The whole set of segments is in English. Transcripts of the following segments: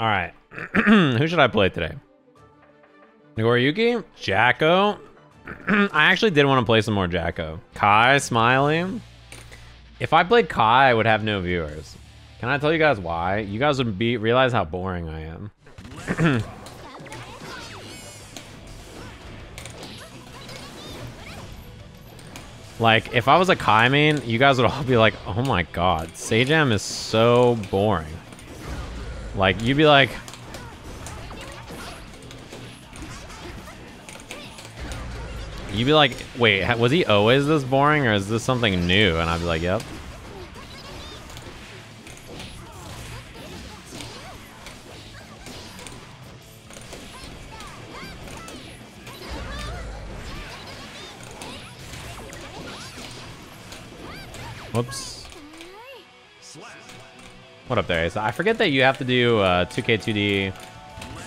All right. Who should I play today? Nagoriyuki? Jacko? I actually did want to play some more Jacko. Kai, smiling. If I played Kai, I would have no viewers. Can I tell you guys why? You guys would realize how boring I am. Like, if I was a Kai main, you guys would all be like, oh my god, Sajam is so boring. Like, you'd be like... You'd be like, wait, was he always this boring, or is this something new? And I'd be like, yep. Whoops. What up there? So I forget that you have to do 2K2D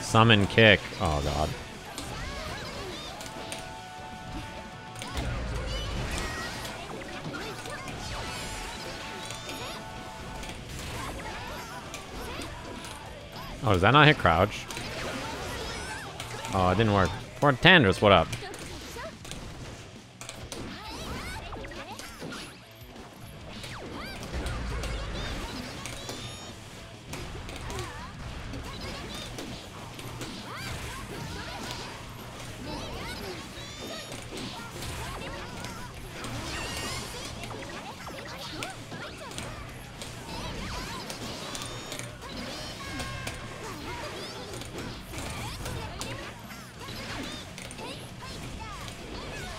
summon kick. Oh god. Oh, does that not hit crouch? Oh, it didn't work. Poor Tandris, what up?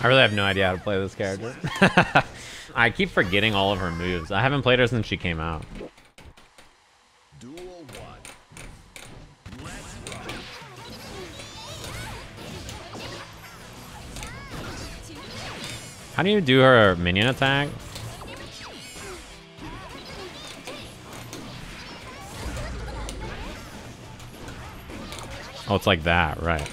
I really have no idea how to play this character. I keep forgetting all of her moves. I haven't played her since she came out. How do you do her minion attack? Oh, it's like that, right.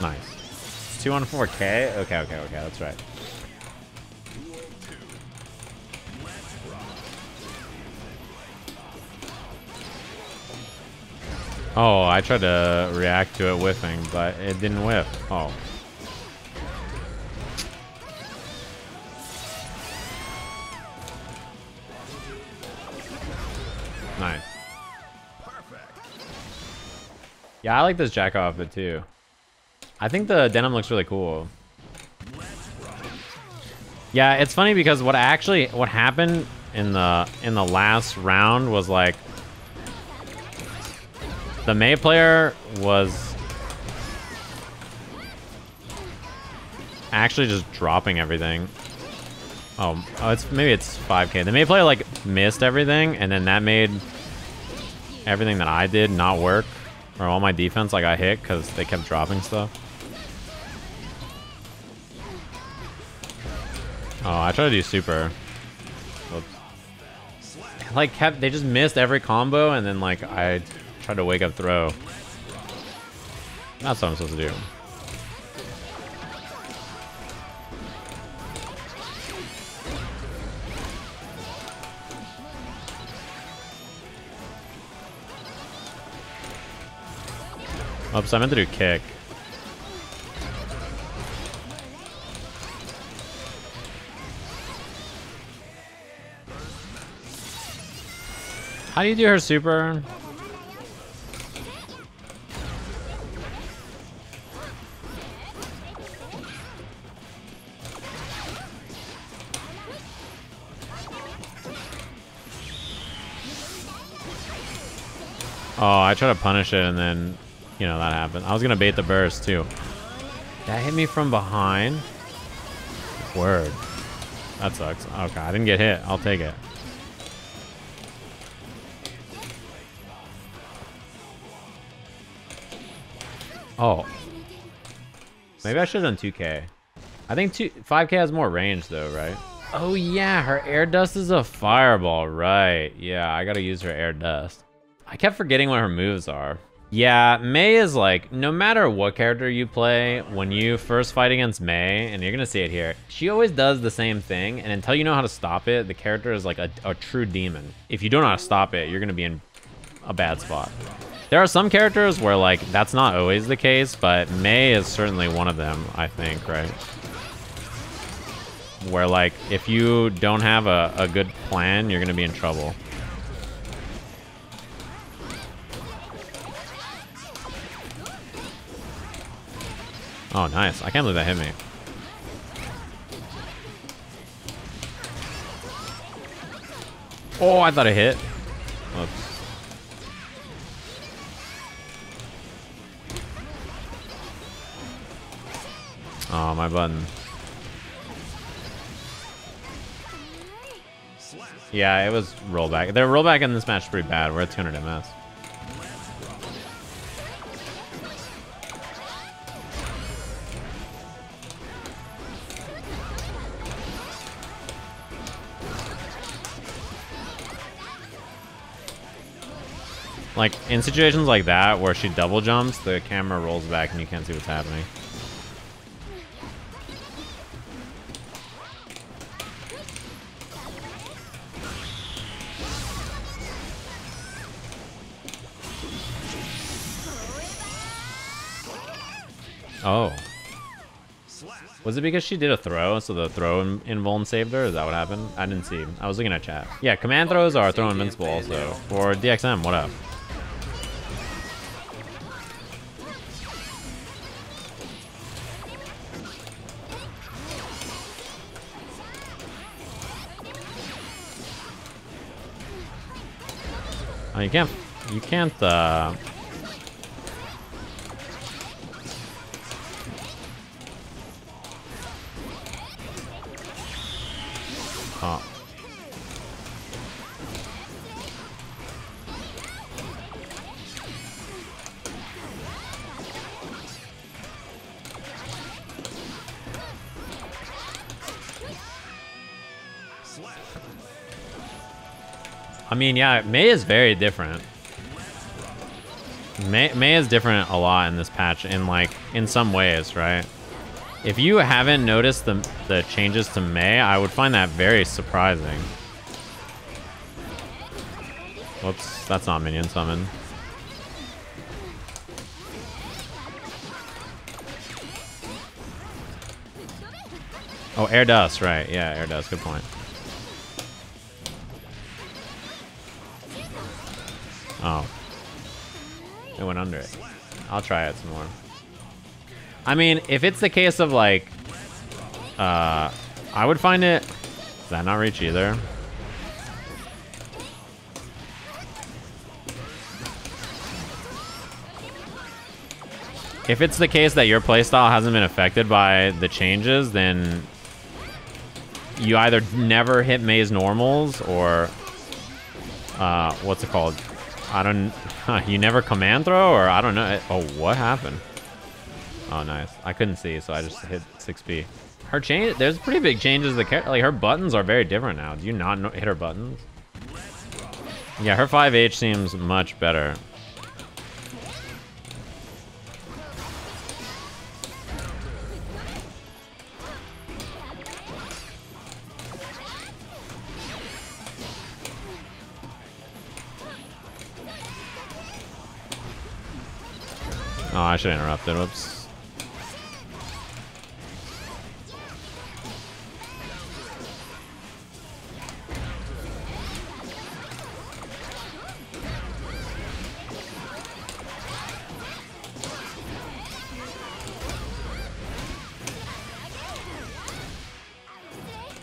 Nice. It's 2 on 4K? Okay, okay, okay, that's right. Oh, I tried to react to it whiffing, but it didn't whiff. Oh. Nice. Yeah, I like this Jacko outfit too. I think the denim looks really cool. Yeah, it's funny because what happened in the last round was like the May player was actually just dropping everything. Oh, it's maybe it's 5K. The May player like missed everything, and then that made everything that I did not work, or all my defense like I hit because they kept dropping stuff. Oh, I try to do super. Whoops. Like, they just missed every combo, and then, like, I tried to wake up throw. That's what I'm supposed to do. Oops, I meant to do kick. How do you do her super? Oh, I try to punish it, and then, you know, that happened. I was gonna bait the burst too. That hit me from behind. Word. That sucks. Okay, I didn't get hit. I'll take it. Oh, maybe I should have done 2K. I think 5K has more range though, right? Oh yeah, her air dust is a fireball, right? Yeah, I gotta use her air dust. I kept forgetting what her moves are. Yeah, May is like, no matter what character you play, when you first fight against May, and you're gonna see it here, she always does the same thing, and until you know how to stop it, the character is like a true demon. If you don't know how to stop it, you're gonna be in a bad spot. There are some characters where, like, that's not always the case, but May is certainly one of them, I think, right? Where, like, if you don't have a good plan, you're gonna be in trouble. Oh, nice. I can't believe that hit me. Oh, I thought it hit. Oops. Oh, my button. Yeah, it was rollback. Their rollback in this match is pretty bad. We're at 200 MS. Like, in situations like that, where she double jumps, the camera rolls back and you can't see what's happening. Oh. Was it because she did a throw, so the throw invuln saved her? Is that what happened? I didn't see. I was looking at chat. Yeah, command throws are throw invincible also. For DXM, what up? Oh, you can't, oh. I mean, yeah, May is very different. May is different a lot in this patch, in some ways, right? If you haven't noticed the changes to May, I would find that very surprising. Whoops, that's not minion summon. Oh, air dust, right. Yeah, air dust, good point. Oh. It went under it. I'll try it some more. I mean, if it's the case of, like... I would find it... Does that not reach either? If it's the case that your playstyle hasn't been affected by the changes, then... You either never hit May's normals, or... what's it called? I don't... You never command throw, or I don't know. Oh, what happened? Oh, nice. I couldn't see, so I just hit 6B. Her change... There's pretty big changes to the character. Like, her buttons are very different now. Do you not hit her buttons? Yeah, her 5H seems much better. Oh, I should have interrupted. Whoops.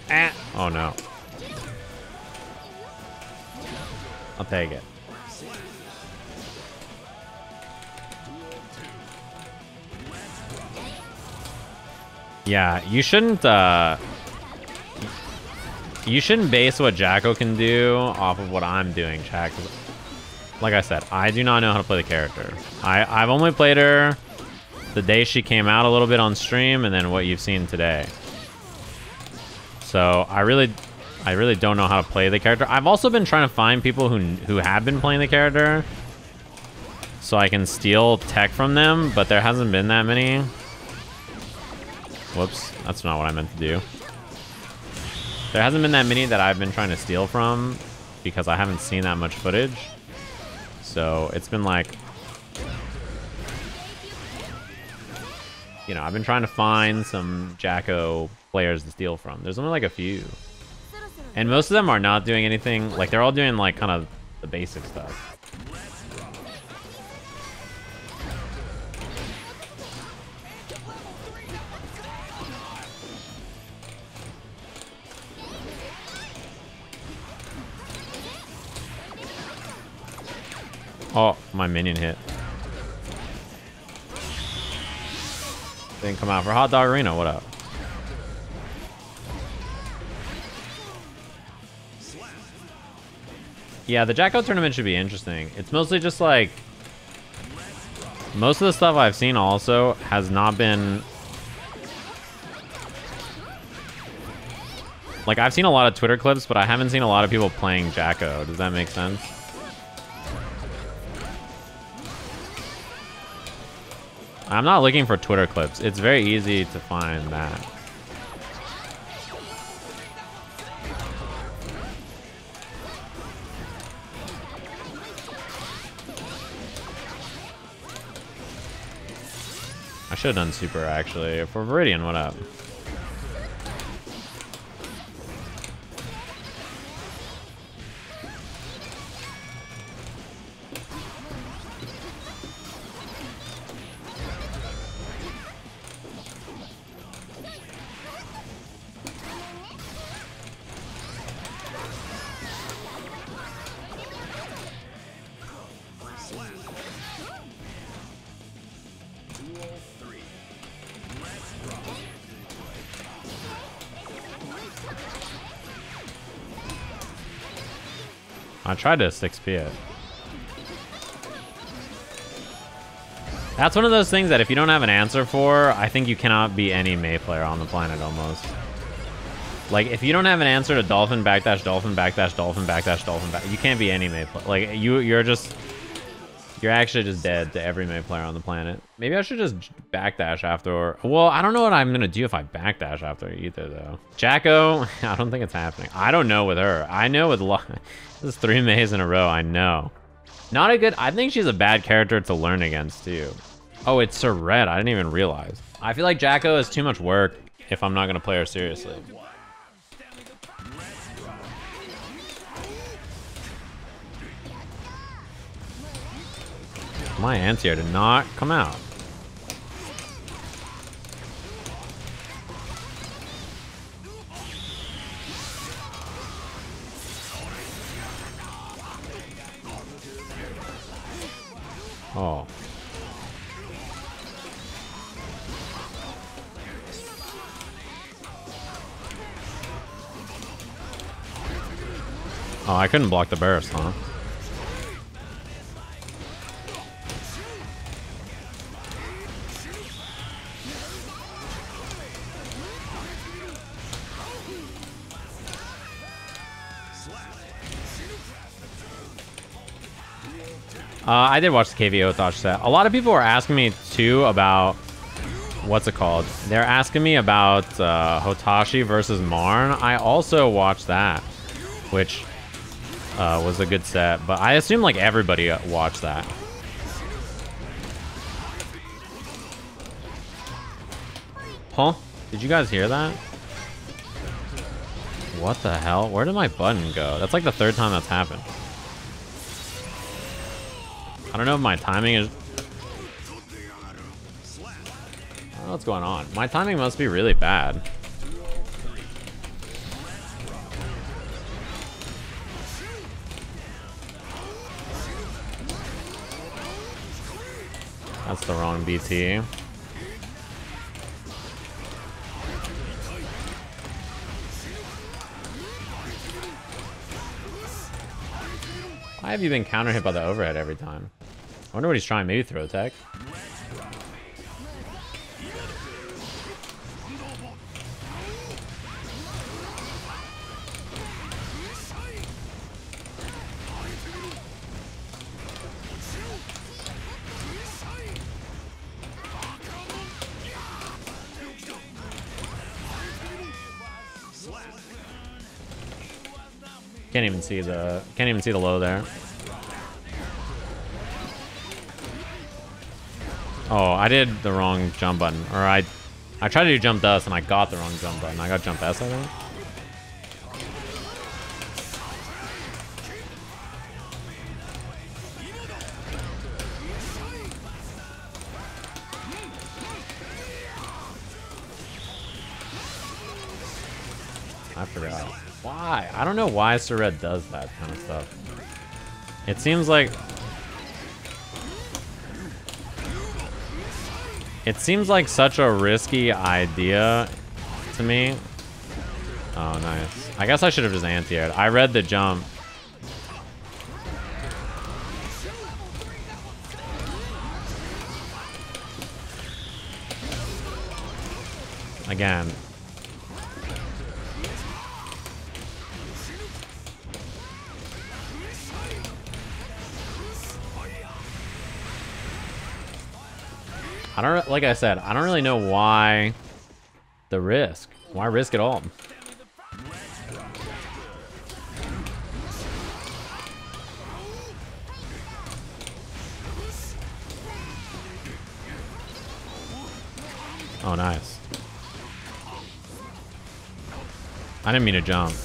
Ah. Oh, no. I'll take it. Yeah, you shouldn't base what Jacko can do off of what I'm doing, chat. Like I said, I do not know how to play the character. I've only played her the day she came out a little bit on stream, and then what you've seen today. So I really don't know how to play the character. I've also been trying to find people who have been playing the character. so I can steal tech from them, but there hasn't been that many. Whoops, that's not what I meant to do. There hasn't been that many that I've been trying to steal from because I haven't seen that much footage. So it's been like, you know, I've been trying to find some Jacko players to steal from. There's only like a few. And most of them are not doing anything. Like, they're all doing like kind of the basic stuff. Oh, my minion hit. Didn't come out for Hot Dog Arena, what up? Yeah, the Jacko tournament should be interesting. It's mostly just like, most of the stuff I've seen also has not been, like, I've seen a lot of Twitter clips, but I haven't seen a lot of people playing Jacko. Does that make sense? I'm not looking for Twitter clips. It's very easy to find that. I should have done super, actually. For Viridian, what up? I tried to 6P it. That's one of those things that if you don't have an answer for, I think you cannot be any May player on the planet almost. Like, if you don't have an answer to dolphin backdash, dolphin backdash, dolphin backdash, dolphin back, you can't be any May player. Like, you're actually just dead to every May player on the planet. Maybe I should just backdash after, or, well, I don't know what I'm gonna do if I backdash after either though. Jacko, I don't think it's happening. I don't know with her. I know with this is 3 Mays in a row, I know. Not a good, I think she's a bad character to learn against too. Oh, it's Sir Red, I didn't even realize. I feel like Jacko is too much work if I'm not gonna play her seriously. My ants here did not come out. Oh. Oh, I couldn't block the burst, huh? I did watch the KVO with Osh set. A lot of people are asking me too about, what's it called? They're asking me about Hotashi versus Marn. I also watched that, which was a good set, but I assume like everybody watched that. Huh? Did you guys hear that? What the hell? Where did my button go? That's like the third time that's happened. I don't know if my timing is... I don't know what's going on. My timing must be really bad. That's the wrong BT. Why have you been counter hit by the overhead every time? I wonder what he's trying. Maybe throw tech. Can't even see the low there. Oh, I did the wrong jump button. Or I tried to do jump dust and I got the wrong jump button. I got jump S, I think. I forgot. Why? I don't know why Sir Red does that kind of stuff. It seems like... it seems like such a risky idea to me. Oh, nice. I guess I should have just anti-aired. I read the jump. Again. I don't, like I said, I don't really know why the risk. Why risk at all? Oh, nice. I didn't mean to jump.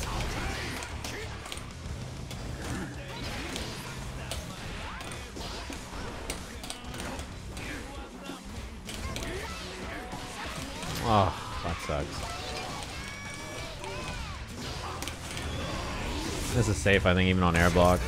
Oh, that sucks. This is safe, I think, even on air block.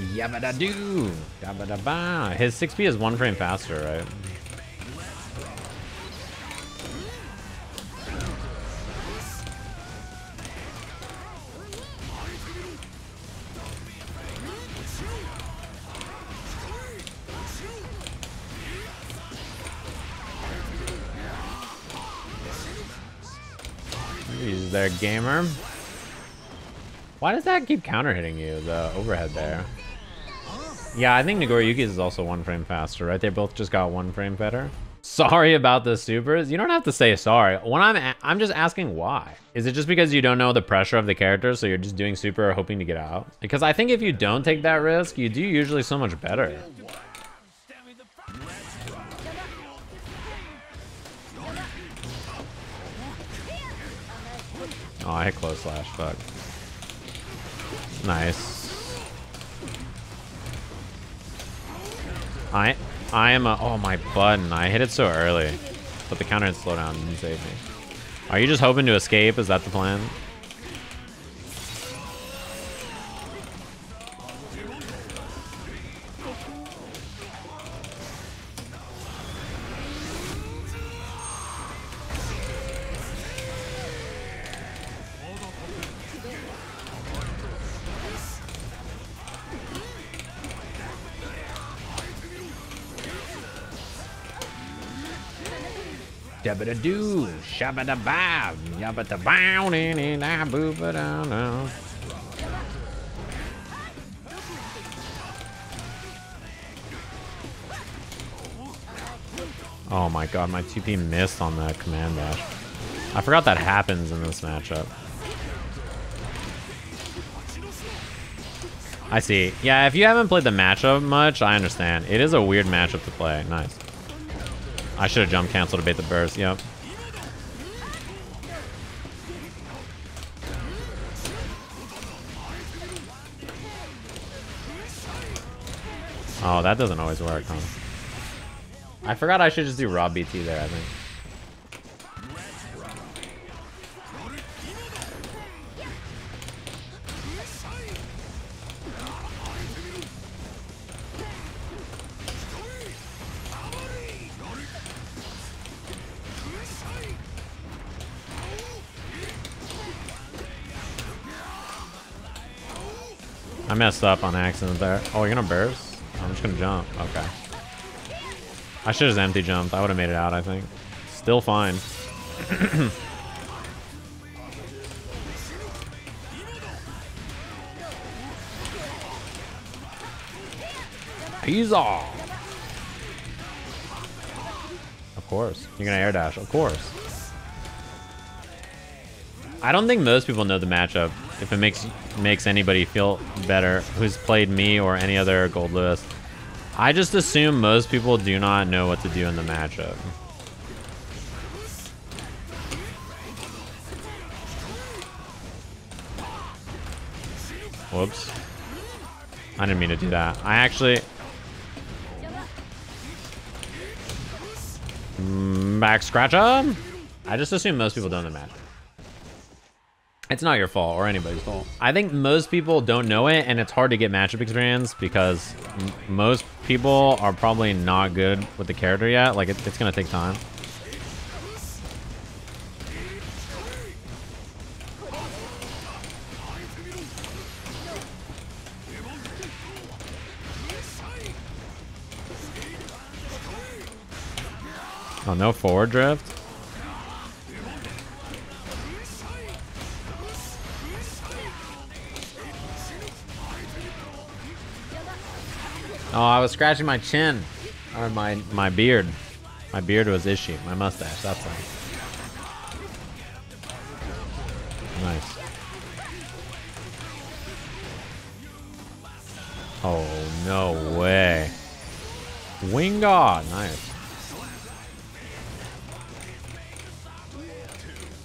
Yabada doo! Yabada ba! His 6P is 1 frame faster, right? There, gamer. Why does that keep counter hitting you, the overhead there? Yeah, I think Nagoriyuki's is also 1 frame faster, right? They both just got 1 frame better. Sorry about the supers. You don't have to say sorry. When I'm just asking why. Is it just because you don't know the pressure of the character, so you're just doing super or hoping to get out? Because I think if you don't take that risk, you do usually so much better. Oh, I hit close slash, fuck. Nice. I am a, oh my button, I hit it so early. But the counter hit slow down and saved me. Are you just hoping to escape? Is that the plan? Dabba doo, shabba da bab, yabba da bow, and I boo, but I don't know. Oh my god, my 2P missed on that command dash. I forgot that happens in this matchup. I see. Yeah, if you haven't played the matchup much, I understand. It is a weird matchup to play. Nice. I should have jump canceled to bait the burst, yep. Oh, that doesn't always work, huh? I forgot I should just do raw BT there, I think. I messed up on accident there. Oh, you're gonna burst? I'm just gonna jump. Okay. I should have empty jumped. I would have made it out, I think. Still fine. He's off. Of course. You're gonna air dash, of course. I don't think most people know the matchup. If it makes anybody feel better who's played me or any other Goldlewis. I just assume most people do not know what to do in the matchup. Whoops. I didn't mean to do that. I actually... back scratch up. I just assume most people don't know the matchup. It's not your fault or anybody's fault. I think most people don't know it, and it's hard to get matchup experience because most people are probably not good with the character yet. Like, it's going to take time. Oh, no forward drift? Oh, I was scratching my chin, or my beard. My beard was itchy. My mustache. That's nice. Nice. Oh no way! Wingard, nice.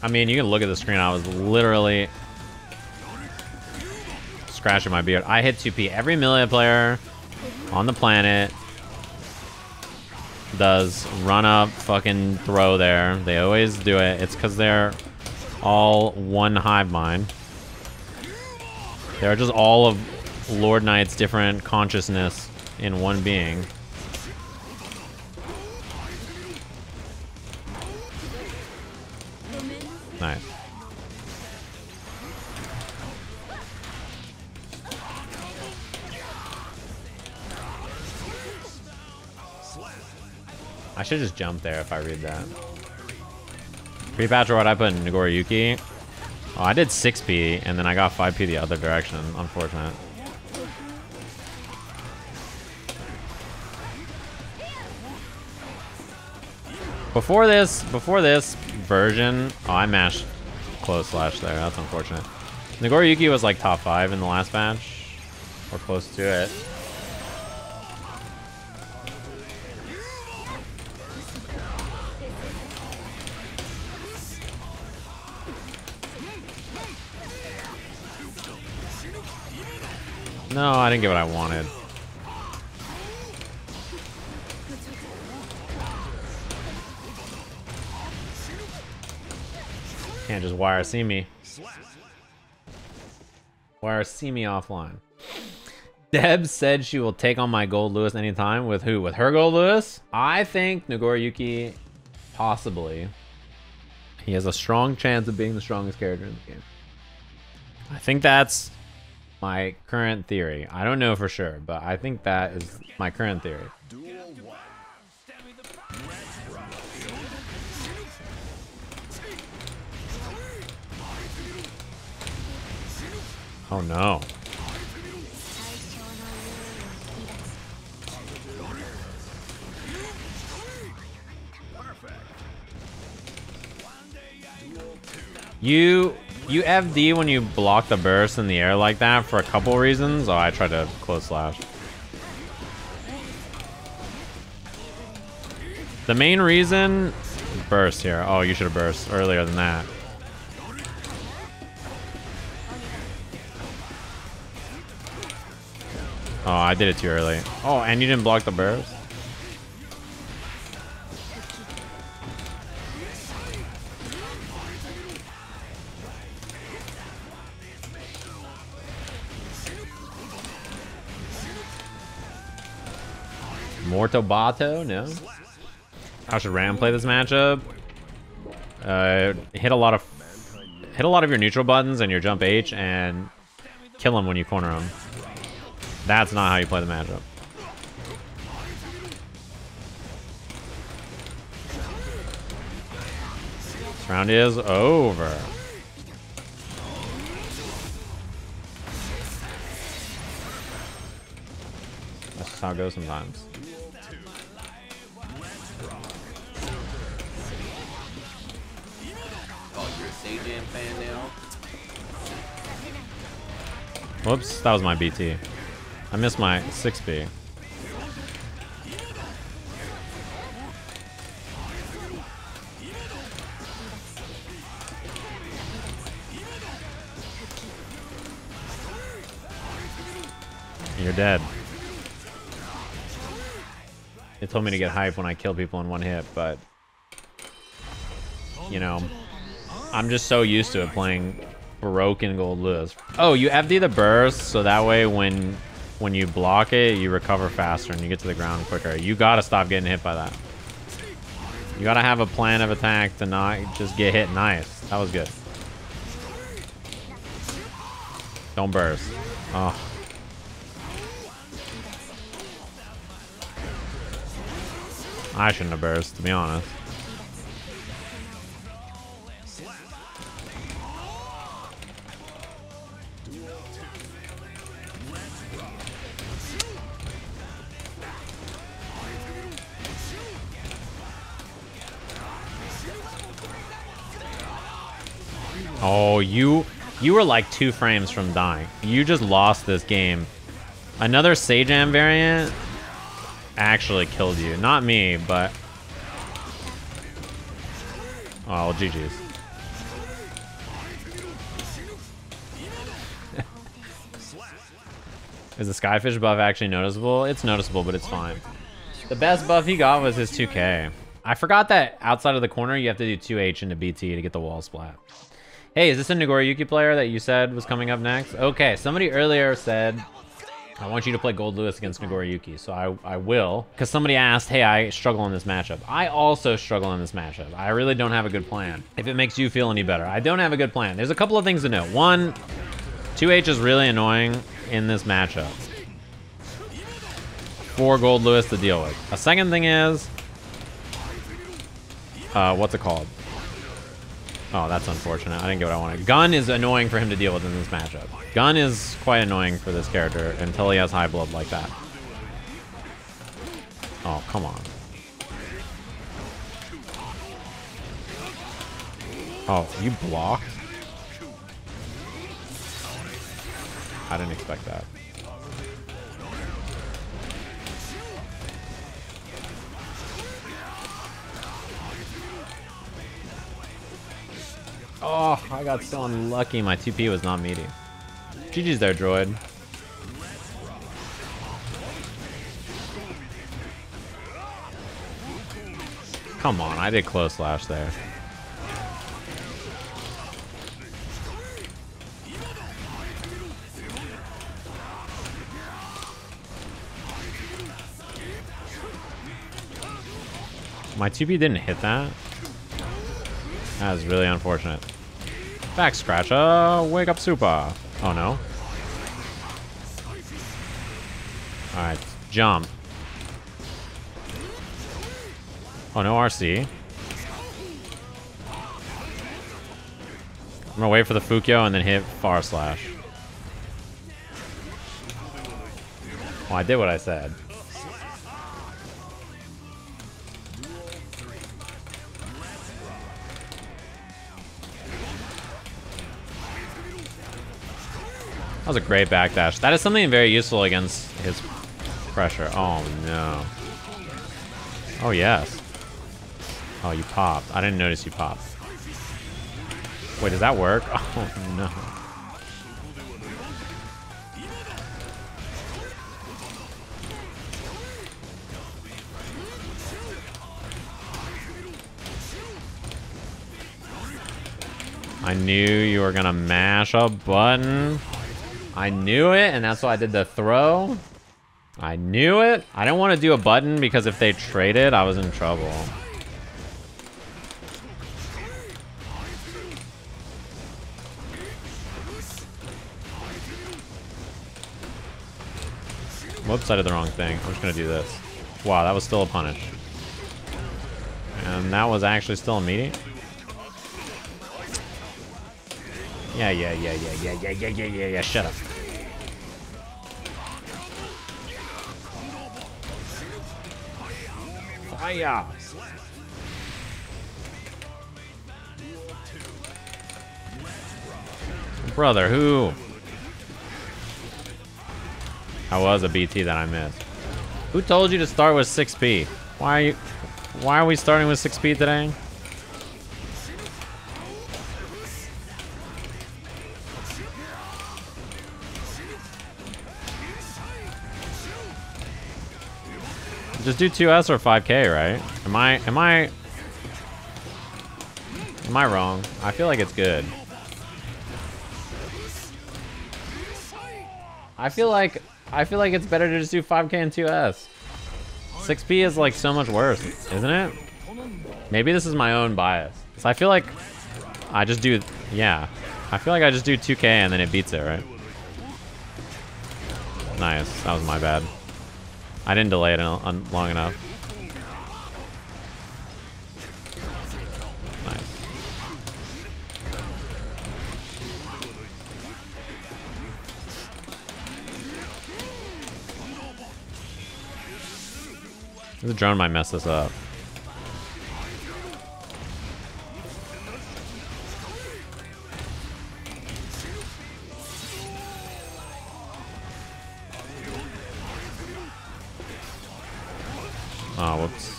I mean, you can look at the screen. I was literally scratching my beard. I hit 2P. Every melee player on the planet does run up fucking throw there. They always do it. It's because they're all one hive mind. They're just all of Lord Knight's different consciousness in one being. Nice. I should just jump there if I read that. Pre-patch reward, I put in Nagoriyuki. Oh, I did 6P, and then I got 5P the other direction. Unfortunate. Before this version... Oh, I mashed close slash there. That's unfortunate. Nagoriyuki was like top 5 in the last patch. Or close to it. No, I didn't get what I wanted. Can't just wire see me. Wire see me offline. Deb said she will take on my Goldlewis anytime. With who? With her Goldlewis? I think Nagoriyuki, possibly. He has a strong chance of being the strongest character in the game. I think that's my current theory. I don't know for sure, but I think that is my current theory. Oh no. You FD when you block the burst in the air like that for a couple reasons. Oh, I tried to close slash. The main reason, burst here. Oh, you should have burst earlier than that. Oh, I did it too early. Oh, and you didn't block the burst? Mortobato? No. How should Ram play this matchup? Hit a lot of your neutral buttons and your jump H and kill him when you corner him. That's not how you play the matchup. This round is over. That's how it goes sometimes. Oh, you're a Sajam fan now? Whoops, that was my BT. I missed my 6B. You're dead. They told me to get hype when I kill people in one hit, but you know, I'm just so used to it playing broken Goldlewis. Oh, you FD the burst, so that way when you block it, you recover faster and you get to the ground quicker. You gotta stop getting hit by that. You gotta have a plan of attack to not just get hit. Nice. That was good. Don't burst. Oh. I shouldn't have burst, to be honest. Oh, you were like 2 frames from dying. You just lost this game. Another Sajam variant actually killed you. Not me, but... oh, GG's. Is the Skyfish buff actually noticeable? It's noticeable, but it's fine. The best buff he got was his 2K. I forgot that outside of the corner, you have to do 2H into BT to get the wall splat. Hey, is this a Nagoriyuki player that you said was coming up next? Okay, somebody earlier said... I want you to play Goldlewis against Nagoriyuki, so I will. Because somebody asked, hey, I struggle in this matchup. I also struggle in this matchup. I really don't have a good plan. If it makes you feel any better, I don't have a good plan. There's a couple of things to note. One, 2H is really annoying in this matchup for Goldlewis to deal with. A second thing is, what's it called? Oh, that's unfortunate. I didn't get what I wanted. Gun is annoying for him to deal with in this matchup. Gun is quite annoying for this character until he has high blood like that. Oh, come on. Oh, you blocked? I didn't expect that. Oh, I got so unlucky. My TP was not meaty. GG's there, droid. Come on, I did close slash there. My TP didn't hit that. That is really unfortunate. Back scratcher, wake up super. Oh no. Alright, jump. Oh no, RC. I'm gonna wait for the Fukyo and then hit far slash. Oh, I did what I said. That was a great backdash. That is something very useful against his pressure. Oh, no. Oh, yes. Oh, you popped. I didn't notice you popped. Wait, does that work? Oh, no. I knew you were gonna mash a button. I knew it, and that's why I did the throw. I knew it. I didn't want to do a button because if they traded, I was in trouble. Whoops, I did the wrong thing. I'm just going to do this. Wow, that was still a punish. And that was actually still a meaty. Yeah, shut up. Hiya! Brother, who? That was a BT that I missed. Who told you to start with 6P? Why are we starting with 6P today? Just do 2S or 5K, right? Am I wrong? I feel like it's good. I feel like it's better to just do 5K and 2S. 6P is like so much worse, isn't it? Maybe this is my own bias. So I feel like I just do, yeah. I feel like I just do 2K and then it beats it, right? Nice, that was my bad. I didn't delay it long enough. Nice. The drone might mess this up. Oh, whoops.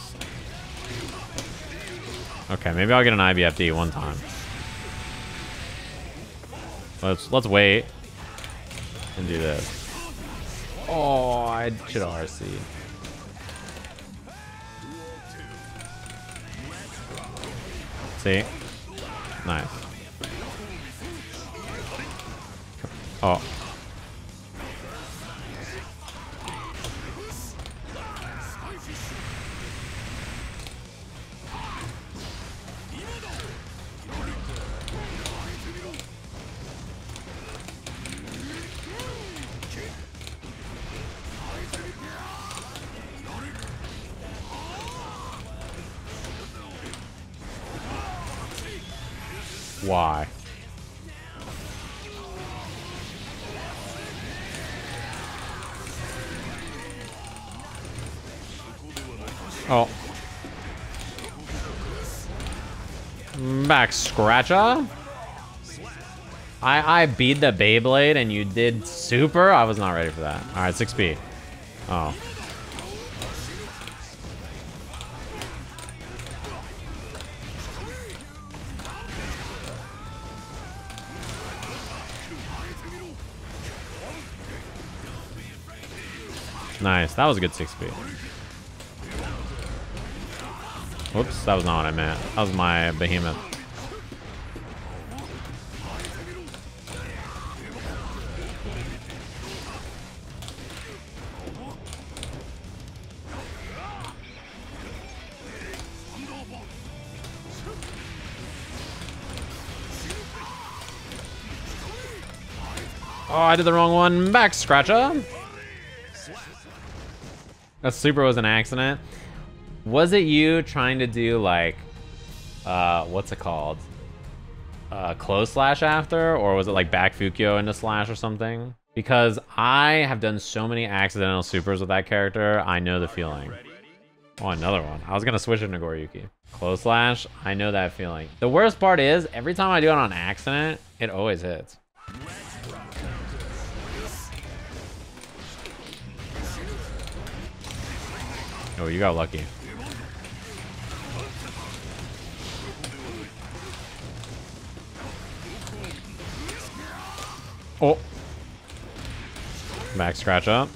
Okay, maybe I'll get an IBFD one time. Let's wait and do this. Oh, I should RC. See? Nice. Oh. Why? Oh. Max Scratcher? I beat the Beyblade and you did super? I was not ready for that. Alright, 6P. Oh. Nice, that was a good 6P. Whoops, that was not what I meant. That was my behemoth. Oh, I did the wrong one. Back Scratcher. That super was an accident. Was it you trying to do like, what's it called? Close slash after, or was it like back Fukio into slash or something? Because I have done so many accidental supers with that character, I know the feeling. Oh, another one. I was gonna switch to Nagoriyuki. Close slash, I know that feeling. The worst part is, every time I do it on accident, it always hits. Oh, you got lucky. Oh. Back scratch up.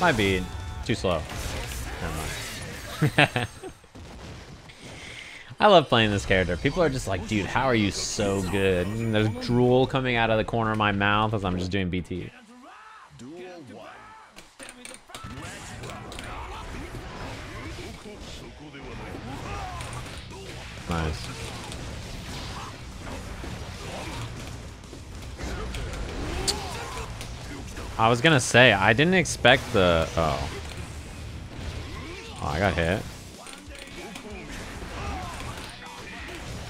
Might be too slow. Never mind. I love playing this character. People are just like, dude, how are you so good? And there's drool coming out of the corner of my mouth as I'm just doing BT. Nice. I was gonna say, I didn't expect the... Oh. Oh, I got hit.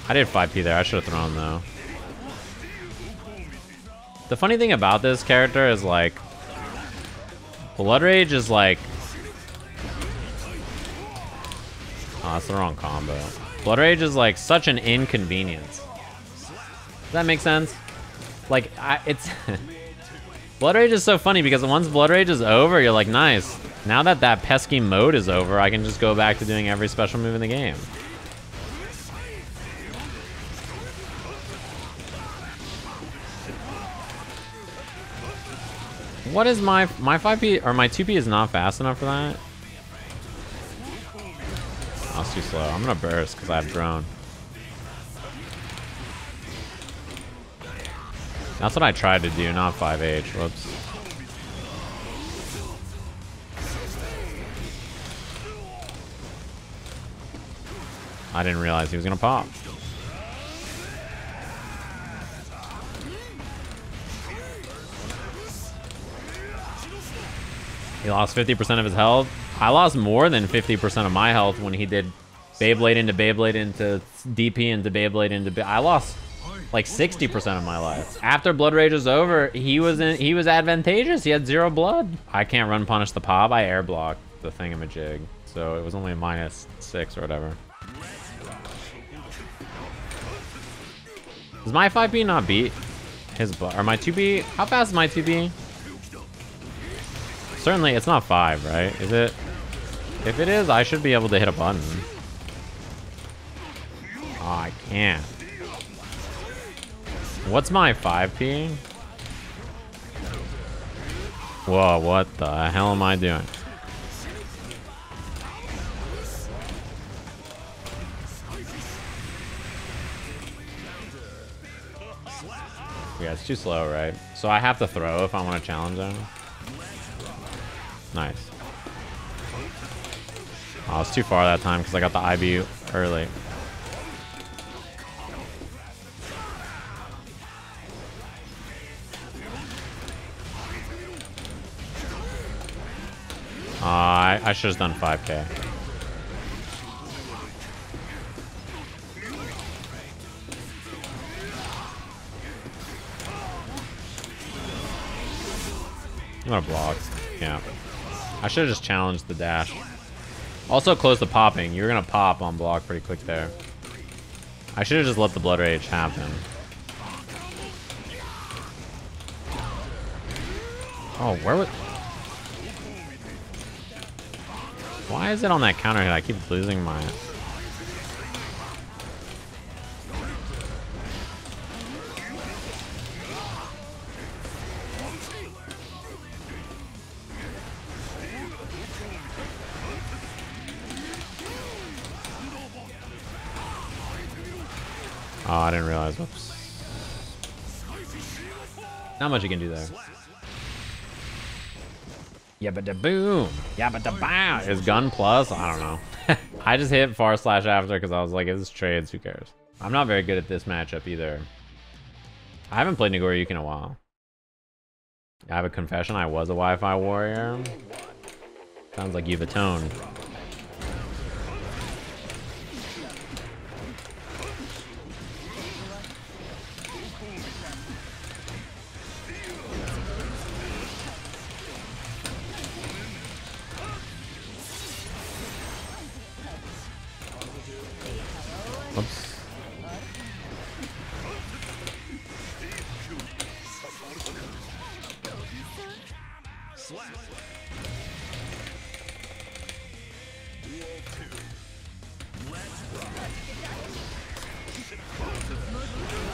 I did 5P there. I should have thrown, though. The funny thing about this character is, like... Blood Rage is, like... Oh, that's the wrong combo. Blood Rage is, like, such an inconvenience. Does that make sense? Like, it's... Blood Rage is so funny because once Blood Rage is over, you're like, nice. Now that that pesky mode is over, I can just go back to doing every special move in the game. What is my 5P, or my 2P is not fast enough for that? Oh, it's too slow. I'm gonna burst because I have drone. That's what I tried to do, not 5H. Whoops. I didn't realize he was gonna pop. He lost 50% of his health. I lost more than 50% of my health when he did Beyblade into DP into Beyblade into Beyblade. I lost like 60% of my life. After Blood Rage was over, he was advantageous. He had 0 blood. I can't run punish the pop. I air blocked the thingamajig. So it was only a -6 or whatever. Does my 5B not beat his blood? Or my 2B? How fast is my 2B? Certainly, it's not 5, right? Is it? If it is, I should be able to hit a button. Oh, I can't. What's my 5P? Whoa, what the hell am I doing? Yeah, it's too slow, right? So I have to throw if I want to challenge him. Nice. Oh, it's too far that time because I got the IBU early. I should have done 5K. I'm gonna block. Yeah. I should have just challenged the dash. Also close to popping. You're gonna pop on block pretty quick there. I should have just let the Blood Rage happen. Oh, where was... Why is it on that counter hit? I keep losing my... Oh, I didn't realize. Whoops. Not much you can do there. Yabba da boom, yabba da bow. Is gun plus? I don't know. I just hit far slash after because I was like, it's trades, who cares? I'm not very good at this matchup either. I haven't played Nagoriyuki in a while. I have a confession, I was a Wi-Fi warrior. Sounds like you've atoned. Oops.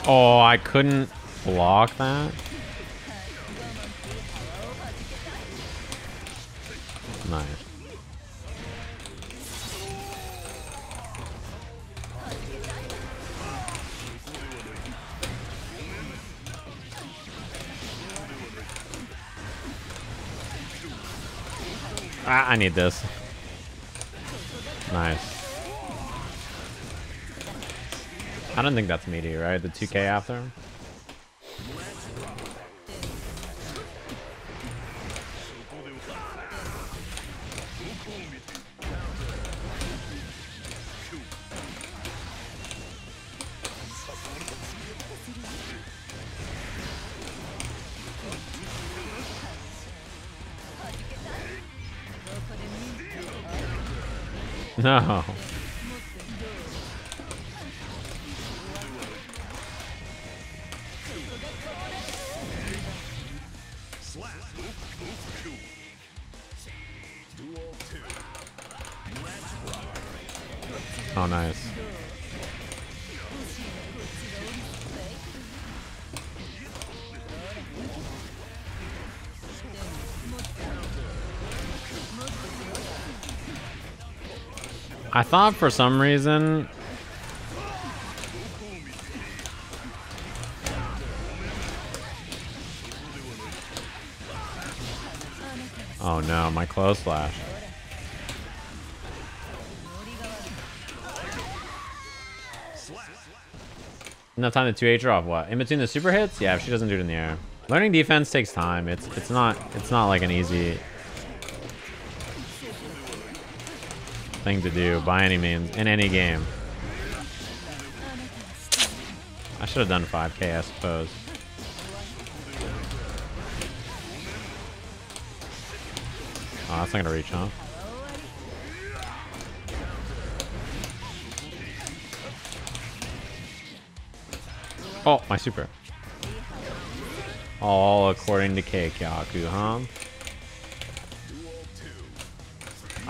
Oh, I couldn't block that. Nice. I need this. Nice. I don't think that's meaty, right? The 2K after? No. Oh, nice. I thought for some reason oh no, my clothes flash. Enough time to 2H her off what? In between the super hits? Yeah, if she doesn't do it in the air. Learning defense takes time. It's not like an easy thing to do by any means in any game. I should have done 5K, I suppose. Oh, that's not gonna reach, huh? Oh, my super. All according to Keikaku, huh?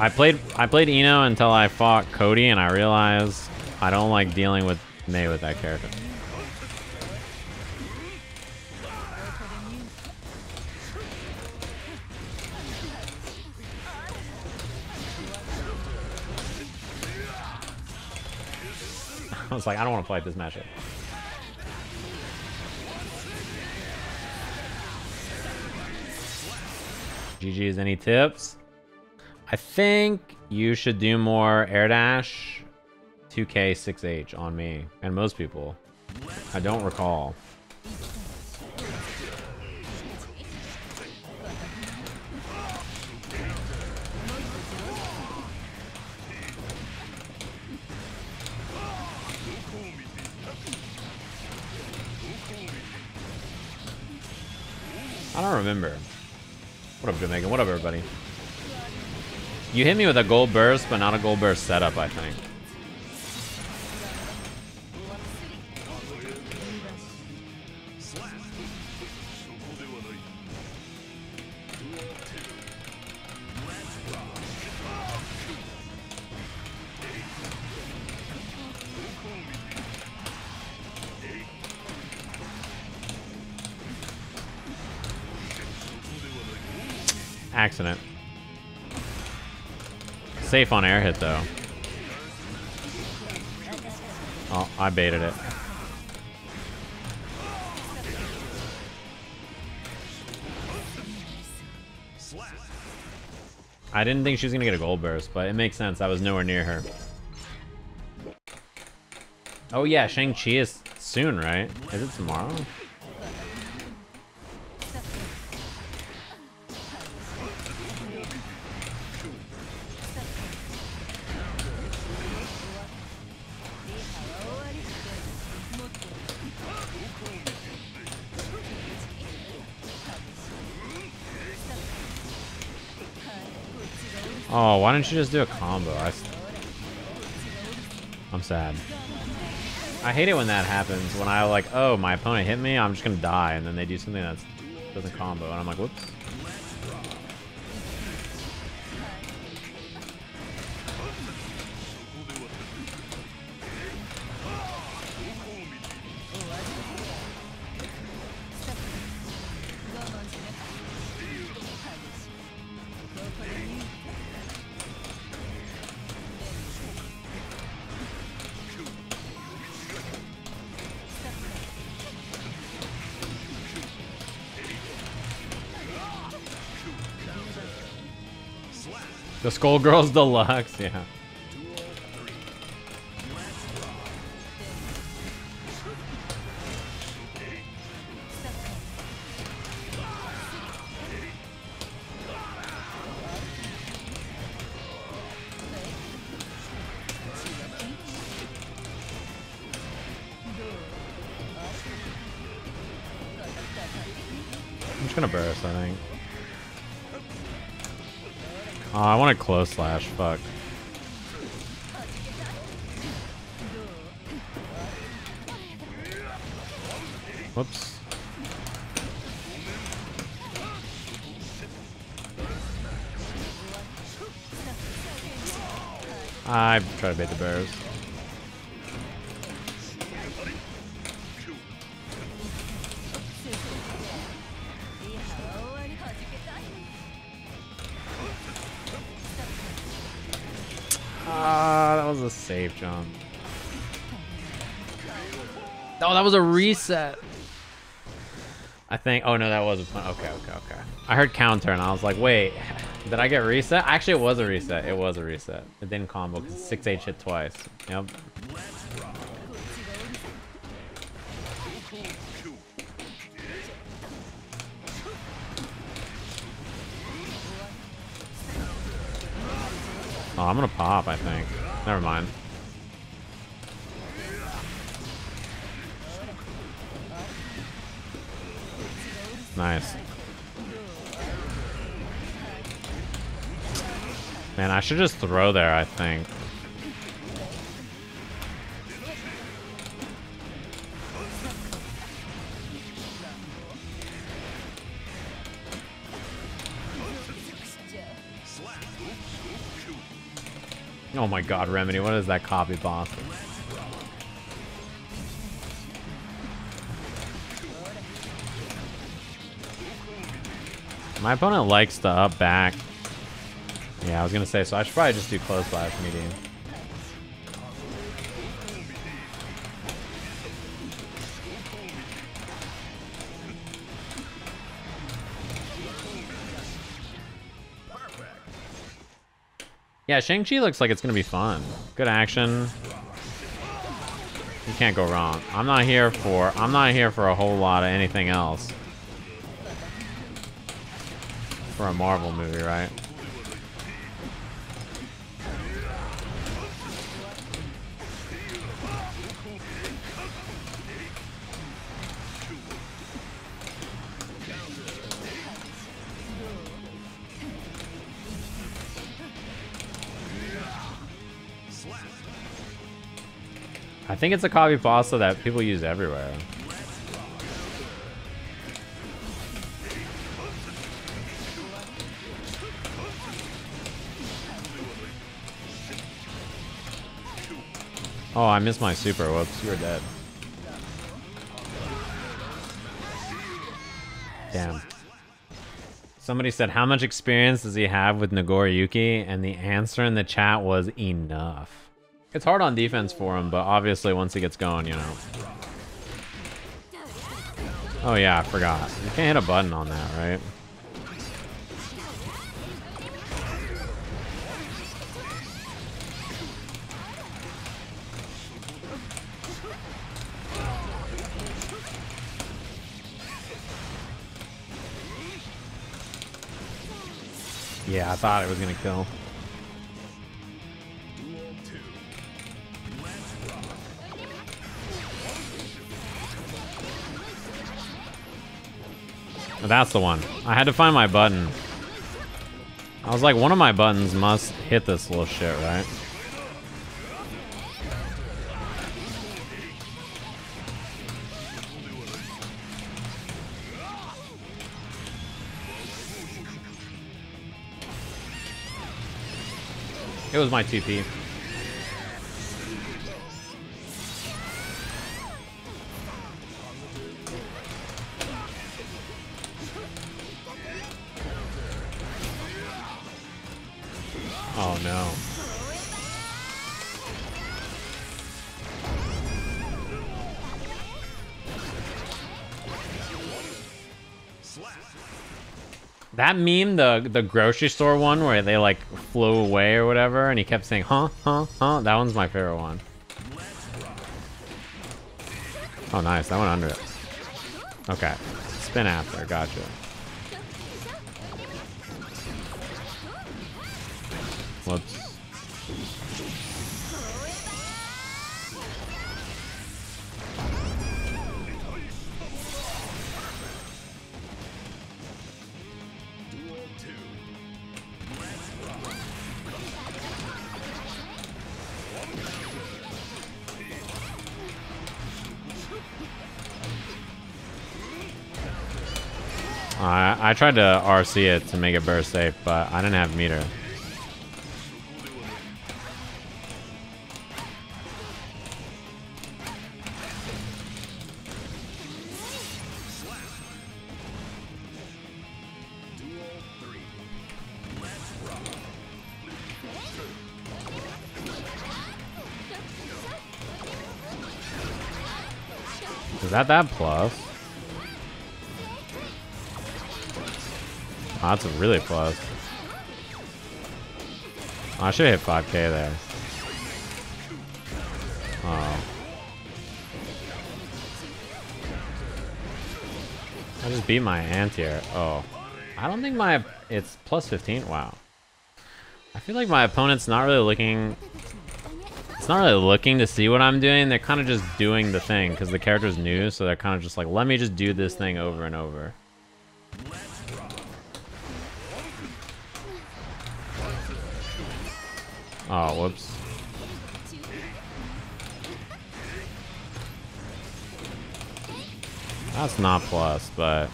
I played Eno until I fought Cody, and I realized I don't like dealing with May with that character. I was like, I don't want to play this matchup. GG's, any tips? I think you should do more air dash 2K 6H on me and most people. I don't recall. I don't remember. What up, Jamaican? What up, everybody? You hit me with a gold burst, but not a gold burst setup, I think. Accident. Safe on air hit though. Oh, I baited it. I didn't think she was gonna get a gold burst, but it makes sense. I was nowhere near her. Oh yeah, Shang-Chi is soon, right? Is it tomorrow? Oh, why didn't you just do a combo? I'm sad. I hate it when that happens, when I like, oh, my opponent hit me, I'm just gonna die, and then they do something that doesn't combo, and I'm like, whoops. The Skullgirls Deluxe, yeah. gonna burst, I think. Oh, I want a close slash, fuck. Whoops. I try to bait the bears. Ah, that was a safe jump. Oh, that was a reset. I think. Oh no, that was a pun. Okay, okay, okay. I heard counter and I was like, wait. Did I get reset? Actually, it was a reset. It was a reset. It didn't combo because 6H hit twice. Yep. Oh, I'm gonna pop, I think. Never mind. Nice. Man, I should just throw there, I think. Oh my god, Remedy, what is that copy boss? My opponent likes to up back. Yeah, I was gonna say, so I should probably just do close slash medium. Yeah, Shang-Chi looks like it's gonna be fun. Good action. You can't go wrong. I'm not here for a whole lot of anything else. For a Marvel movie, right? I think it's a copy pasta that people use everywhere. Oh, I missed my super. Whoops, you're dead. Damn. Somebody said, how much experience does he have with Nagoriyuki? And the answer in the chat was enough. It's hard on defense for him, but obviously once he gets going, you know. Oh yeah, I forgot. You can't hit a button on that, right? Yeah, I thought it was gonna kill. That's the one. I had to find my button. I was like, one of my buttons must hit this little shit, right? It was my TP. Oh no. That meme, the grocery store one where they like flew away or whatever and he kept saying, huh, huh, huh. That one's my favorite one. Oh nice, that went under it. Okay, spin after, gotcha. Whoops. I tried to RC it to make it burst safe, but I didn't have meter. Is that plus? Oh, that's a really plus. Oh, I should hit 5K there. Oh. I just beat my ant here. Oh. I don't think my... It's plus 15? Wow. I feel like my opponent's not really looking... It's not really looking to see what I'm doing. They're kind of just doing the thing because the character's new, so they're kind of just like, let me just do this thing over and over. Oh, whoops. That's not plus, but...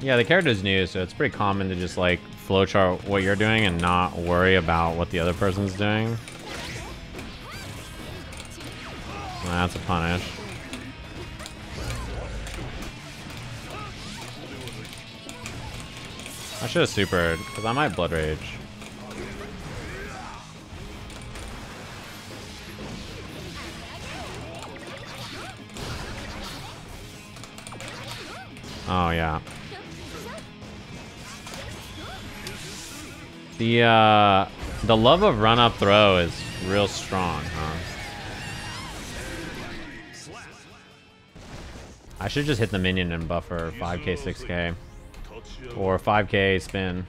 Yeah, the character's new, so it's pretty common to just like flowchart what you're doing and not worry about what the other person's doing. That's a punish. I should have supered, because I might blood rage. Oh, yeah. The love of run-up throw is real strong, huh? I should just hit the minion and buffer 5k, 6k. Or 5k spin.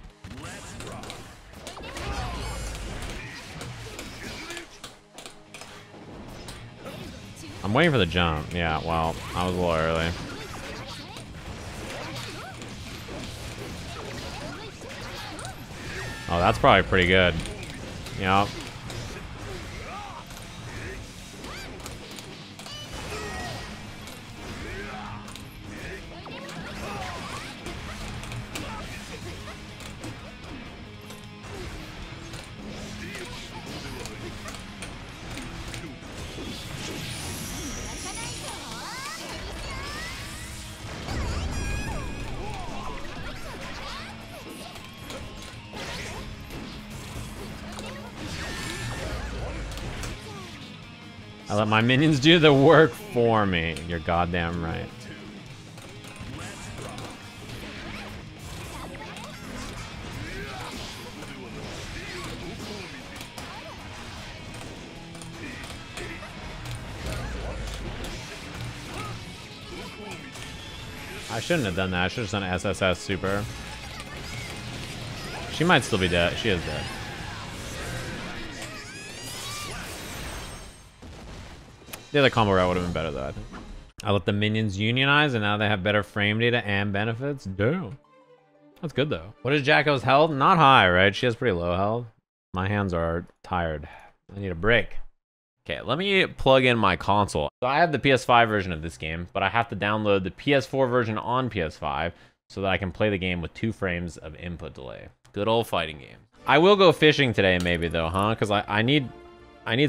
I'm waiting for the jump. Yeah, well, I was a little early. Oh, that's probably pretty good. Yep. I let my minions do the work for me. You're goddamn right. I shouldn't have done that. I should have done an SSS super. She might still be dead. She is dead. The other combo route would have been better, though, I think. I let the minions unionize, and now they have better frame data and benefits. Damn. That's good, though. What is Jacko's health? Not high, right? She has pretty low health. My hands are tired. I need a break. Okay, let me plug in my console. So I have the PS5 version of this game, but I have to download the PS4 version on PS5 so that I can play the game with 2 frames of input delay. Good old fighting game. I will go fishing today, maybe, though, huh? Because I need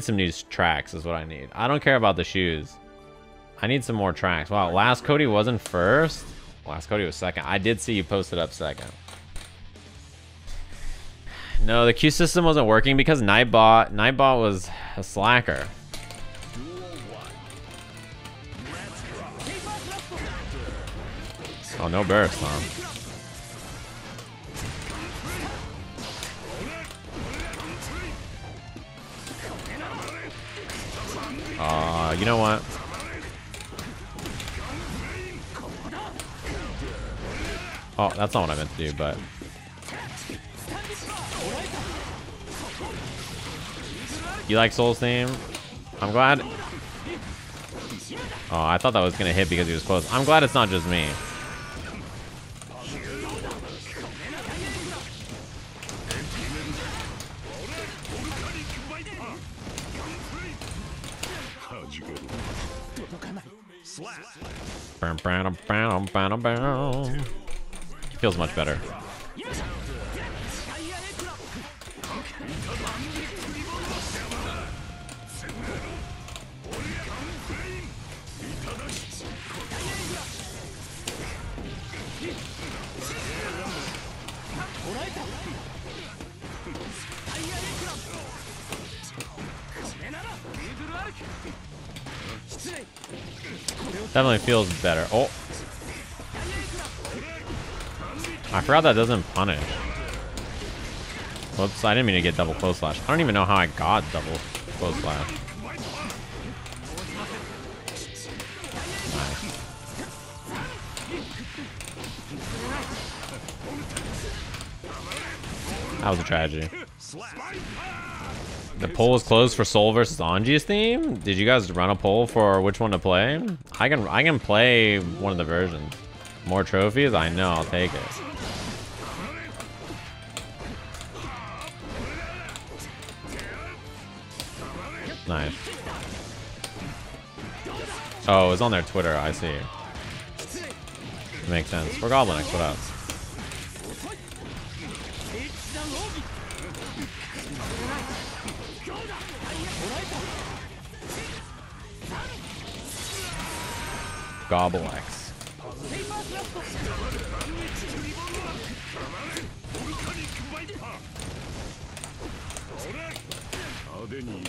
some new tracks is what I need. I don't care about the shoes. I need some more tracks. Wow, last Cody wasn't first. Last Cody was second. I did see you posted up second. No, the queue system wasn't working because Nightbot was a slacker. Oh, no burst, huh? You know what? Oh, that's not what I meant to do, but... You like Sol's theme? I'm glad... Oh, I thought that was gonna hit because he was close. I'm glad it's not just me. Feels much better. Definitely feels better. Oh, I forgot that doesn't punish. Whoops, I didn't mean to get double close slash. I don't even know how I got double close slash. Nice. That was a tragedy. The poll was closed for Sol versus Sanji's theme. Did you guys run a poll for which one to play? I can play one of the versions. More trophies? I know, I'll take it. Nice. Oh, it's on their Twitter, I see. Makes sense. We're Goblin X, what up? Gobblex.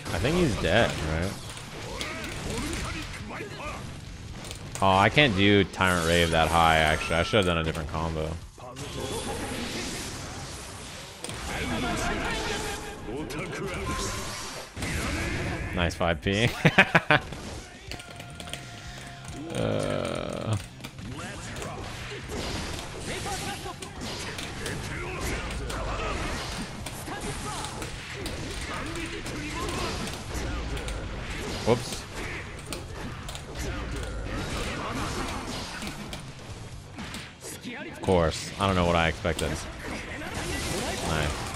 I think he's dead, right? Oh, I can't do Tyrant Rave that high, actually. I should have done a different combo. Nice 5P. Whoops. Of course. I don't know what I expected. Nice.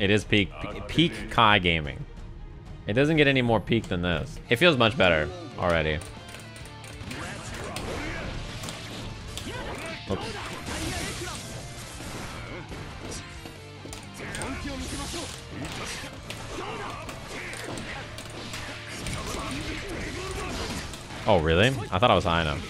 It is peak Kai gaming. It doesn't get any more peak than this. It feels much better already. Oops. Oh, really? I thought I was high enough.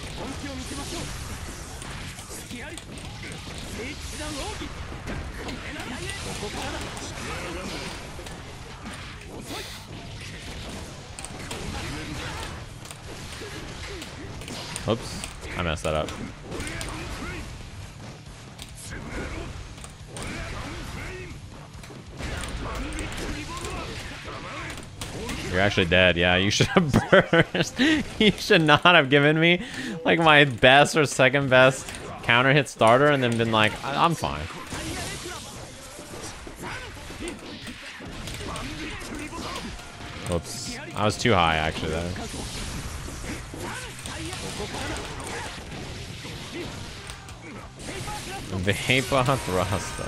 Oops, I messed that up. You're actually dead. Yeah, you should have burst. You should not have given me like my best or second best counter hit starter and then been like, I'm fine. Whoops. I was too high actually there. Vapor Thruster.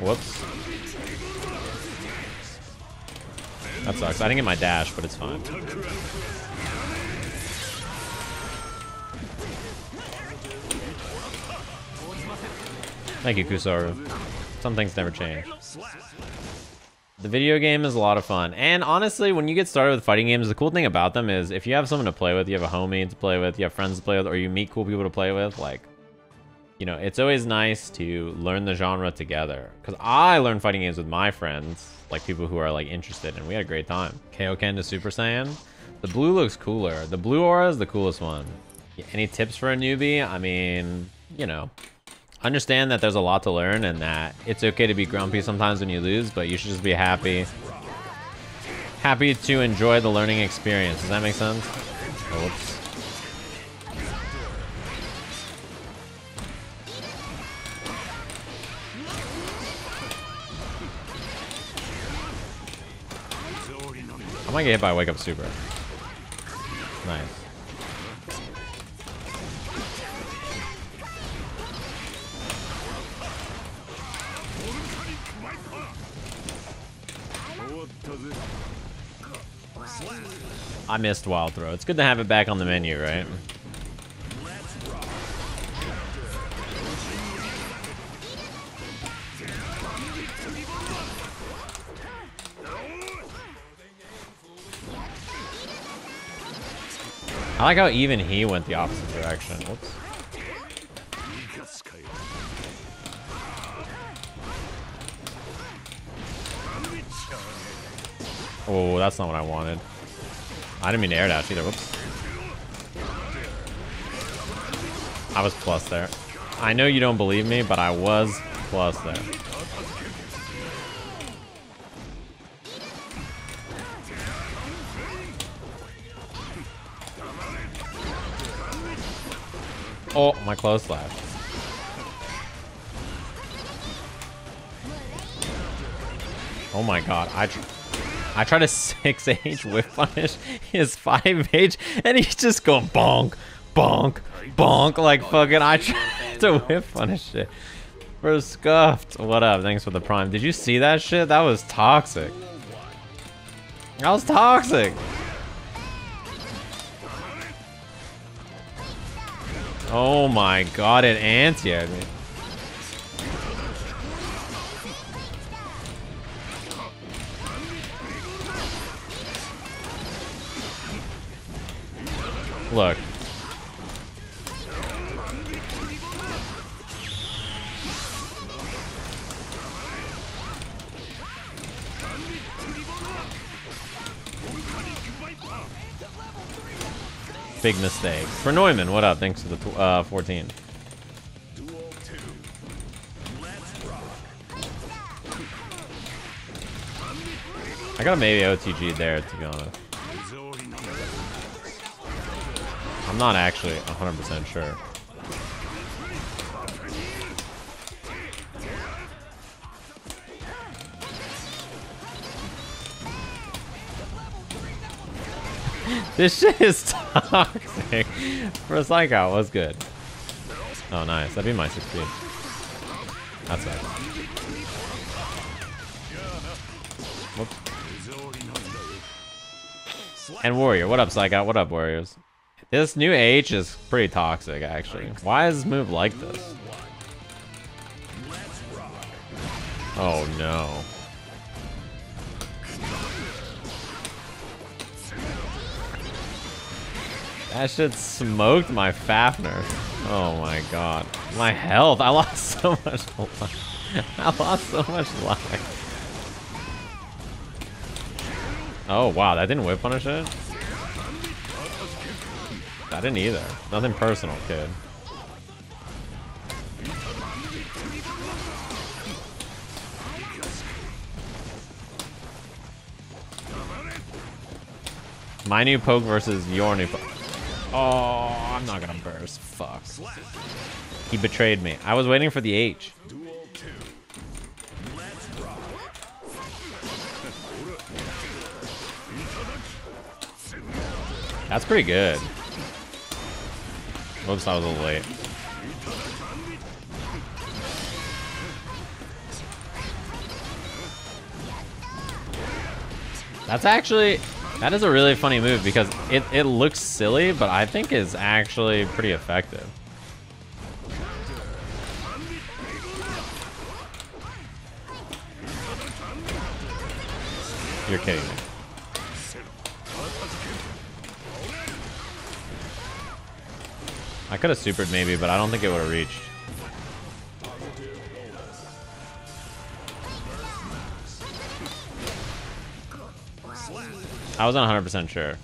Whoops. That sucks. I didn't get my dash, but it's fine. Thank you, Kusaru. Some things never change. The video game is a lot of fun. And honestly, when you get started with fighting games, the cool thing about them is if you have someone to play with, you have a homie to play with, you have friends to play with, or you meet cool people to play with, like, you know, it's always nice to learn the genre together. Because I learned fighting games with my friends, like people who are like interested, and we had a great time. Kaioken to Super Saiyan. The blue looks cooler. The blue aura is the coolest one. Any tips for a newbie? I mean, you know, Understand that there's a lot to learn and that it's okay to be grumpy sometimes when you lose, but you should just be happy to enjoy the learning experience. Does that make sense? Oops. I might get hit by a Wake Up Super. Nice. I missed Wild Throw. It's good to have it back on the menu, right? I like how even he went the opposite direction. Whoops. Oh, that's not what I wanted. I didn't mean to air dash either. Whoops. I was plus there. I know you don't believe me, but I was plus there. Oh, my clothes slash. Oh my god, I tried a 6H whip punish his 5H, and he's just going bonk, bonk, bonk, like fucking I tried to whip punish it. We're scuffed. What up? Thanks for the prime. Did you see that shit? That was toxic. That was toxic. Oh my god, it anti-aired me. Look. Big mistake. For Neumann, what up? Thanks for the 14. I gotta maybe OTG there, to be honest. I'm not actually 100% sure. This shit is toxic. For a psych out was good. Oh, nice. That'd be my 6P. That's it. Whoops. And Warrior. What up, psych out? What up, Warriors? This new H is pretty toxic, actually. Why is this move like this? Oh, no. That shit smoked my Fafner. Oh my god. My health. I lost so much life. I lost so much life. Oh wow, that didn't whip punish it? That didn't either. Nothing personal, kid. My new poke versus your new poke. Oh, I'm not gonna burst. Fuck. He betrayed me. I was waiting for the H. That's pretty good. Oops, I was a little late. That's actually... That is a really funny move because it looks silly, but I think it's actually pretty effective. You're kidding me. I could have supered maybe, but I don't think it would have reached. I wasn't 100% sure.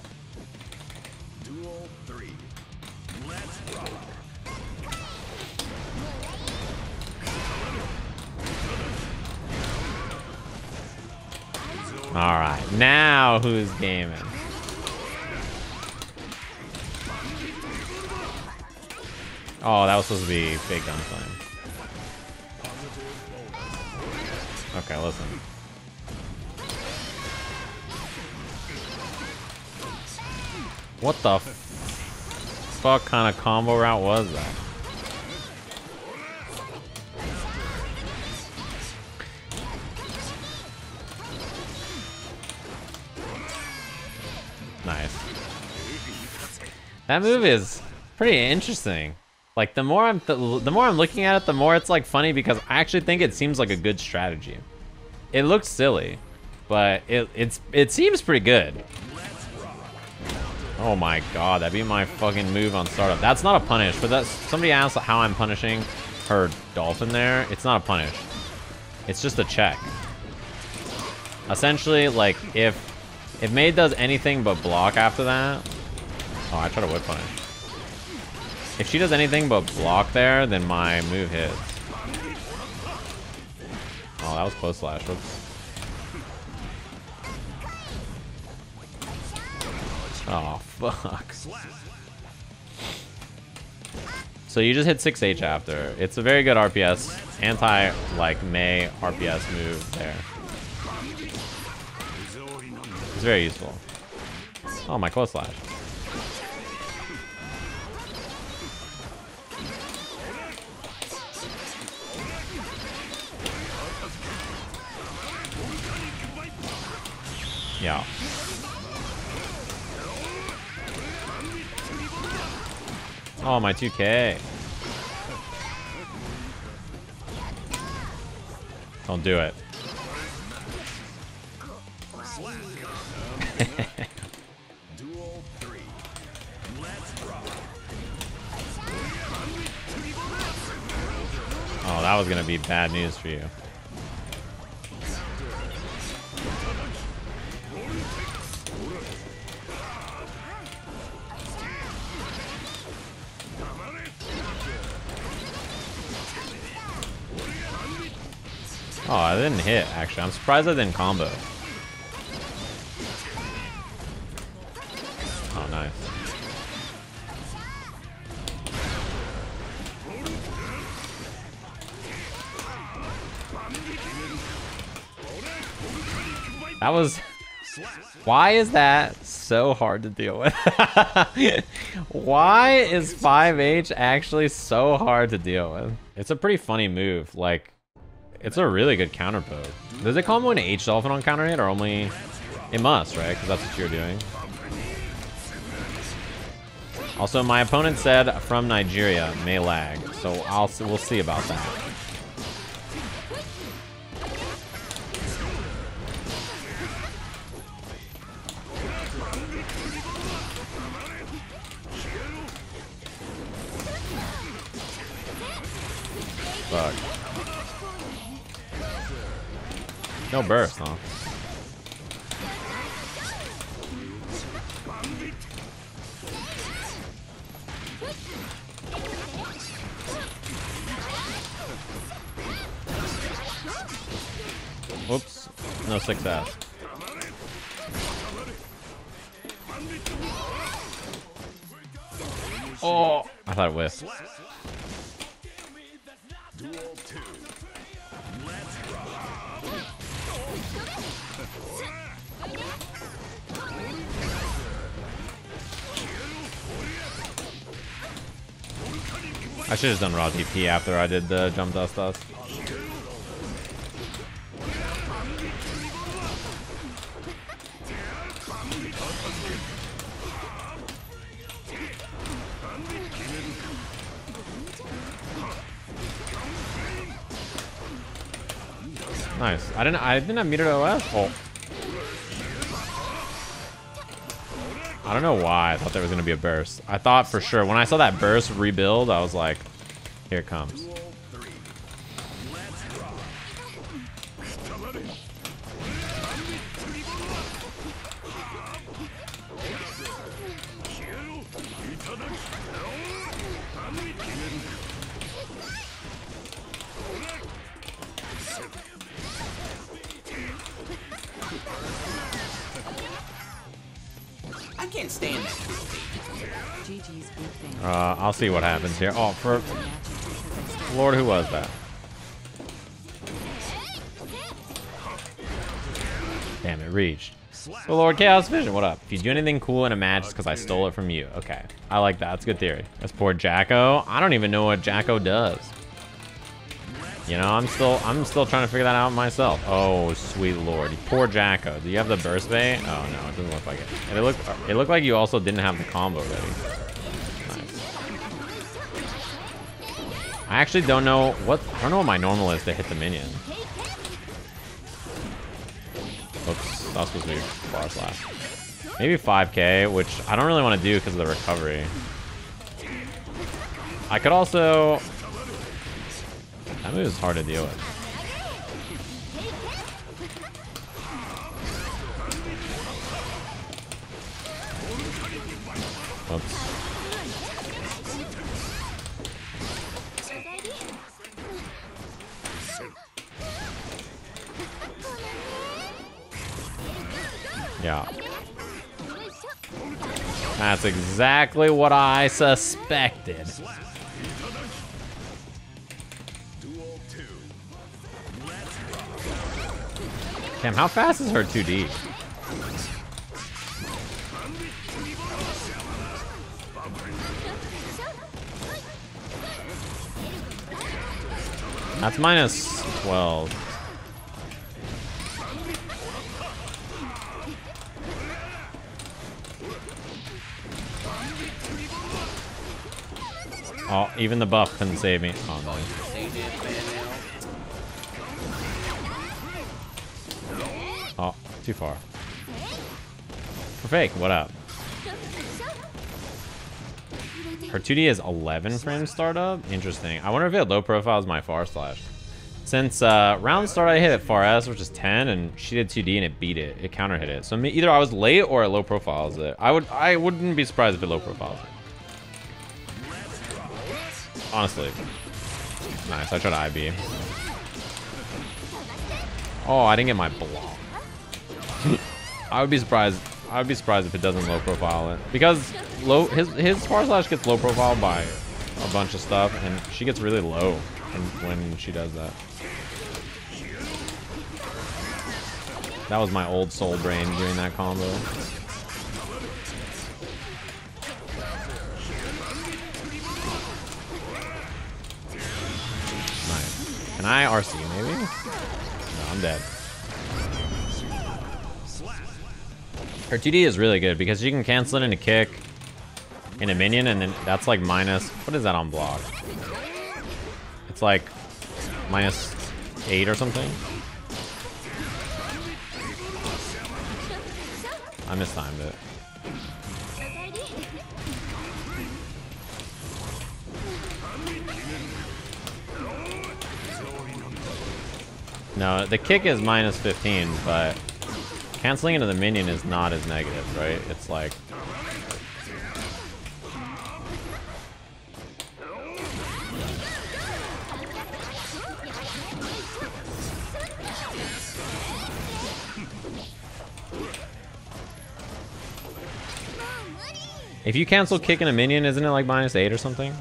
Alright, now who's gaming? Oh, that was supposed to be big gunplay. Okay, listen. What the fuck kind of combo route was that? Nice. That move is pretty interesting. Like the more I'm looking at it, the more it's like funny because I actually think it seems like a good strategy. It looks silly, but it seems pretty good. Oh my god, that'd be my fucking move on startup. That's not a punish, but that's somebody asked how I'm punishing her dolphin there. It's not a punish. It's just a check. Essentially, like if May does anything but block after that. Oh, I try to whip punish. If she does anything but block there, then my move hits. Oh, that was close slash. Whoops. Oh, fuck. So you just hit 6H after. It's a very good RPS. Anti-like May RPS move there. It's very useful. Oh, my close slash. Yeah. Oh, my 2K. Don't do it. Oh, that was gonna be bad news for you. Oh, I didn't hit, actually. I'm surprised I didn't combo. Oh, nice. That was... Why is that so hard to deal with? Why is 5H actually so hard to deal with? It's a pretty funny move, like... It's a really good counter pose. Does it combo into H Dolphin on counter hit or only? It must, right? Because that's what you're doing. Also, my opponent said from Nigeria may lag, so we'll see about that. Fuck. No burst, huh? Oops. No success. Oh! I thought it whiffed. I should have done raw DP after I did the jump dust. Nice. I didn't have metered OS. Oh. I don't know why I thought there was gonna be a burst. I thought for sure when I saw that burst rebuild, I was like, here it comes. can't stand that. I'll see what happens here. Oh, for Lord, who was that? Damn, it reached. Well, Lord Chaos Vision, what up? If you do anything cool in a match, it's because I stole it from you. Okay, I like that. That's a good theory. That's poor Jacko. I don't even know what Jacko does. You know, I'm still trying to figure that out myself. Oh, sweet Lord, poor Jacko. Do you have the burst bait? Oh no, it doesn't look like it. And it looked like you also didn't have the combo ready. Nice. I actually don't know what my normal is to hit the minion. Oops, that was supposed to be a bar slash. Maybe 5k, which I don't really want to do because of the recovery. I could also... That move is hard to deal with. Oops. Yeah. That's exactly what I suspected. Damn, how fast is her 2D? That's minus 12. Oh, even the buff couldn't save me. Oh, no. Oh, too far. For fake, what up? Her 2D is 11 frame startup? Interesting. I wonder if it low profiles my far slash. Since round start, I hit it far S, which is 10, and she did 2D and it beat it. It counter hit it. So either I was late or it low profiles it. I wouldn't be surprised if it low profiles it. Honestly. Nice, I tried to IB. Oh, I didn't get my block. I would be surprised if it doesn't low profile it. Because his far slash gets low profile by a bunch of stuff, and she gets really low when she does that. That was my old soul brain doing that combo. Can I RC maybe? No, I'm dead. Her 2D is really good because you can cancel it in a kick, in a minion, and then that's like minus, what is that on block? It's like minus 8 or something. I mistimed it. No, the kick is minus 15, but canceling into the minion is not as negative, right? It's like... If you cancel kick in a minion, isn't it like minus 8 or something?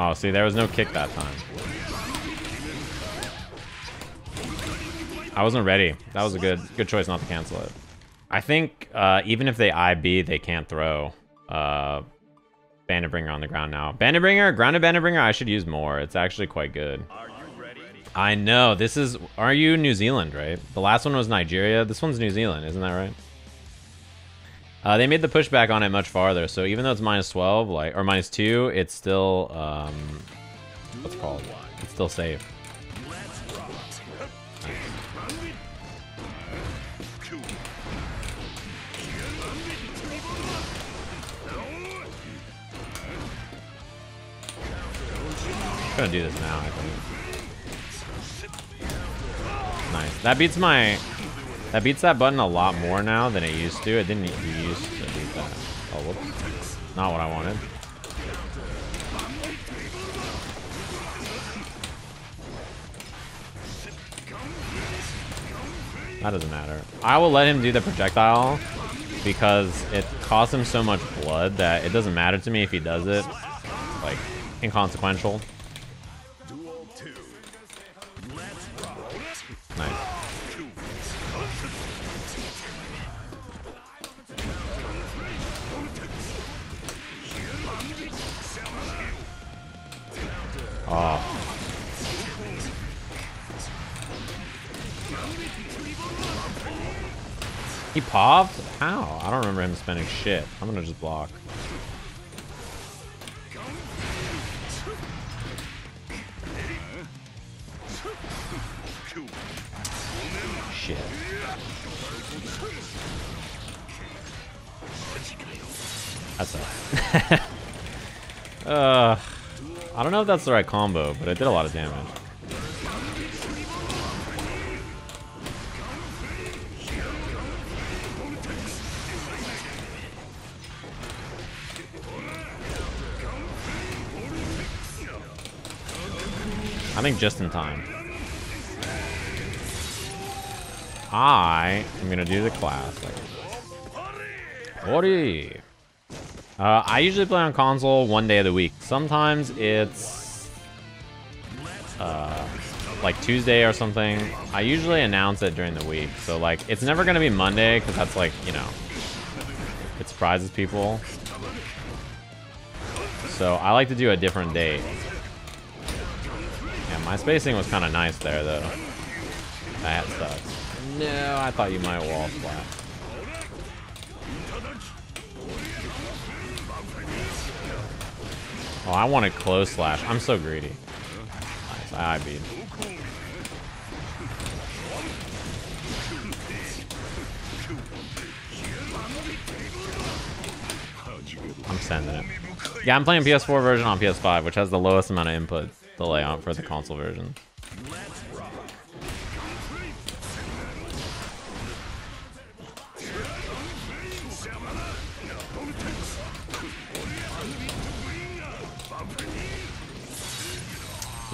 Oh, see, there was no kick that time. I wasn't ready. That was a good choice not to cancel it. I think even if they IB, they can't throw Banditbringer on the ground now. Banditbringer, grounded Banditbringer, I should use more. It's actually quite good. Are you ready? I know. This is... Are you New Zealand, right? The last one was Nigeria. This one's New Zealand. Isn't that right? They made the pushback on it much farther, so even though it's minus 12, like, or minus 2, it's still, what's it called? It's still safe. I'm gonna do this now, I think. Nice. That beats my... That beats that button a lot more now than it used to. It didn't used to beat that. Oh, whoops. Not what I wanted. That doesn't matter. I will let him do the projectile because it costs him so much blood that it doesn't matter to me if he does it. Like, inconsequential. Nice. Oh. He popped? How? I don't remember him spending shit. I'm gonna just block. Shit. That's a... I don't know if that's the right combo, but it did a lot of damage. I think just in time. I am gonna do the classic. Ori. I usually play on console one day of the week. Sometimes it's like Tuesday or something. I usually announce it during the week, so like it's never gonna be Monday because that's like, you know, it surprises people. So I like to do a different day. My spacing was kind of nice there, though. That sucks. No, I thought you might wall flat. Oh, I wanted close slash. I'm so greedy. Nice, I beat. I'm sending it. Yeah, I'm playing PS4 version on PS5, which has the lowest amount of input. The layout for the console version.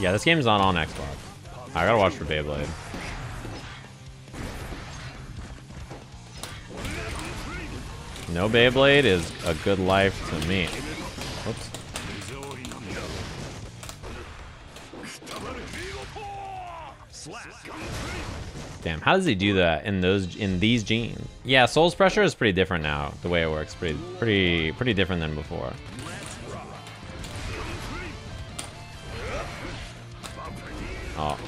Yeah, this game's not on Xbox. I gotta watch for Beyblade. No Beyblade is a good life to me. Oops. Damn, how does he do that in those these jeans? Yeah, Sol's pressure is pretty different now. The way it works, pretty different than before. Oh,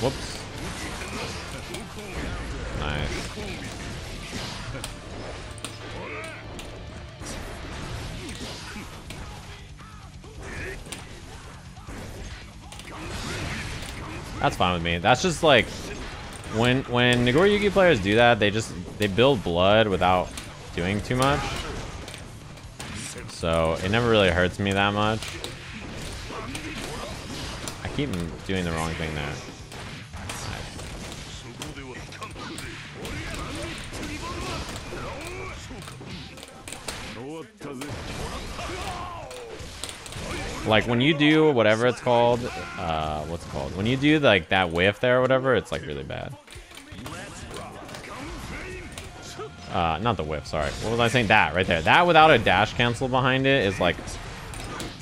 whoops! Nice. That's fine with me. That's just like. When Nagoriyuki players do that, they build blood without doing too much. So it never really hurts me that much. I keep doing the wrong thing there. Like when you do whatever it's called, what's it called? When you do like that whiff there or whatever, it's like really bad. Not the whip, sorry. What was I saying? That right there. That without a dash cancel behind it is like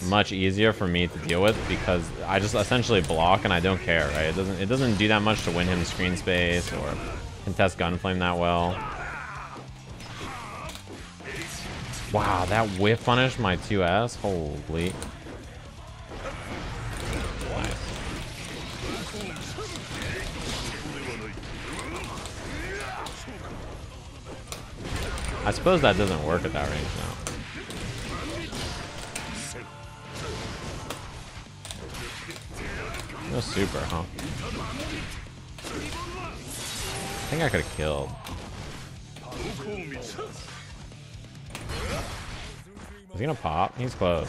much easier for me to deal with because I just essentially block and I don't care, right? It doesn't do that much to win him screen space or contest Gunflame that well. Wow, that whiff punished my 2S. Holy. I suppose that doesn't work at that range now. No super, huh? I think I could have killed. Is he gonna pop? He's close.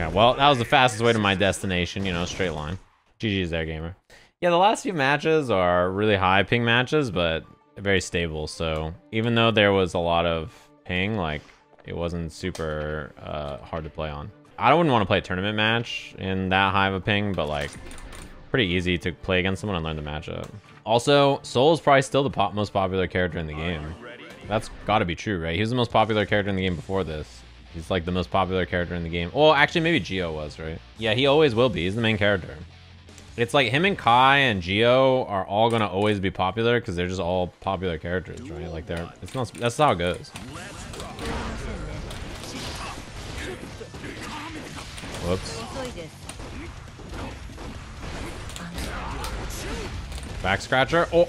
Okay, well, that was the fastest way to my destination, you know, straight line. GG's there, gamer. Yeah, the last few matches are really high ping matches, but very stable. So even though there was a lot of ping, like, it wasn't super hard to play on. I wouldn't want to play a tournament match in that high of a ping, but like, pretty easy to play against someone and learn the matchup. Also, Sol is probably still the most popular character in the game. That's got to be true, right? He was the most popular character in the game before this. He's like the most popular character in the game. Well, actually, maybe Geo was, right? Yeah, he always will be. He's the main character. It's like him and Kai and Geo are all gonna always be popular because they're just all popular characters, right? Like they're, it's not, that's how it goes. Whoops. Back scratcher. Oh.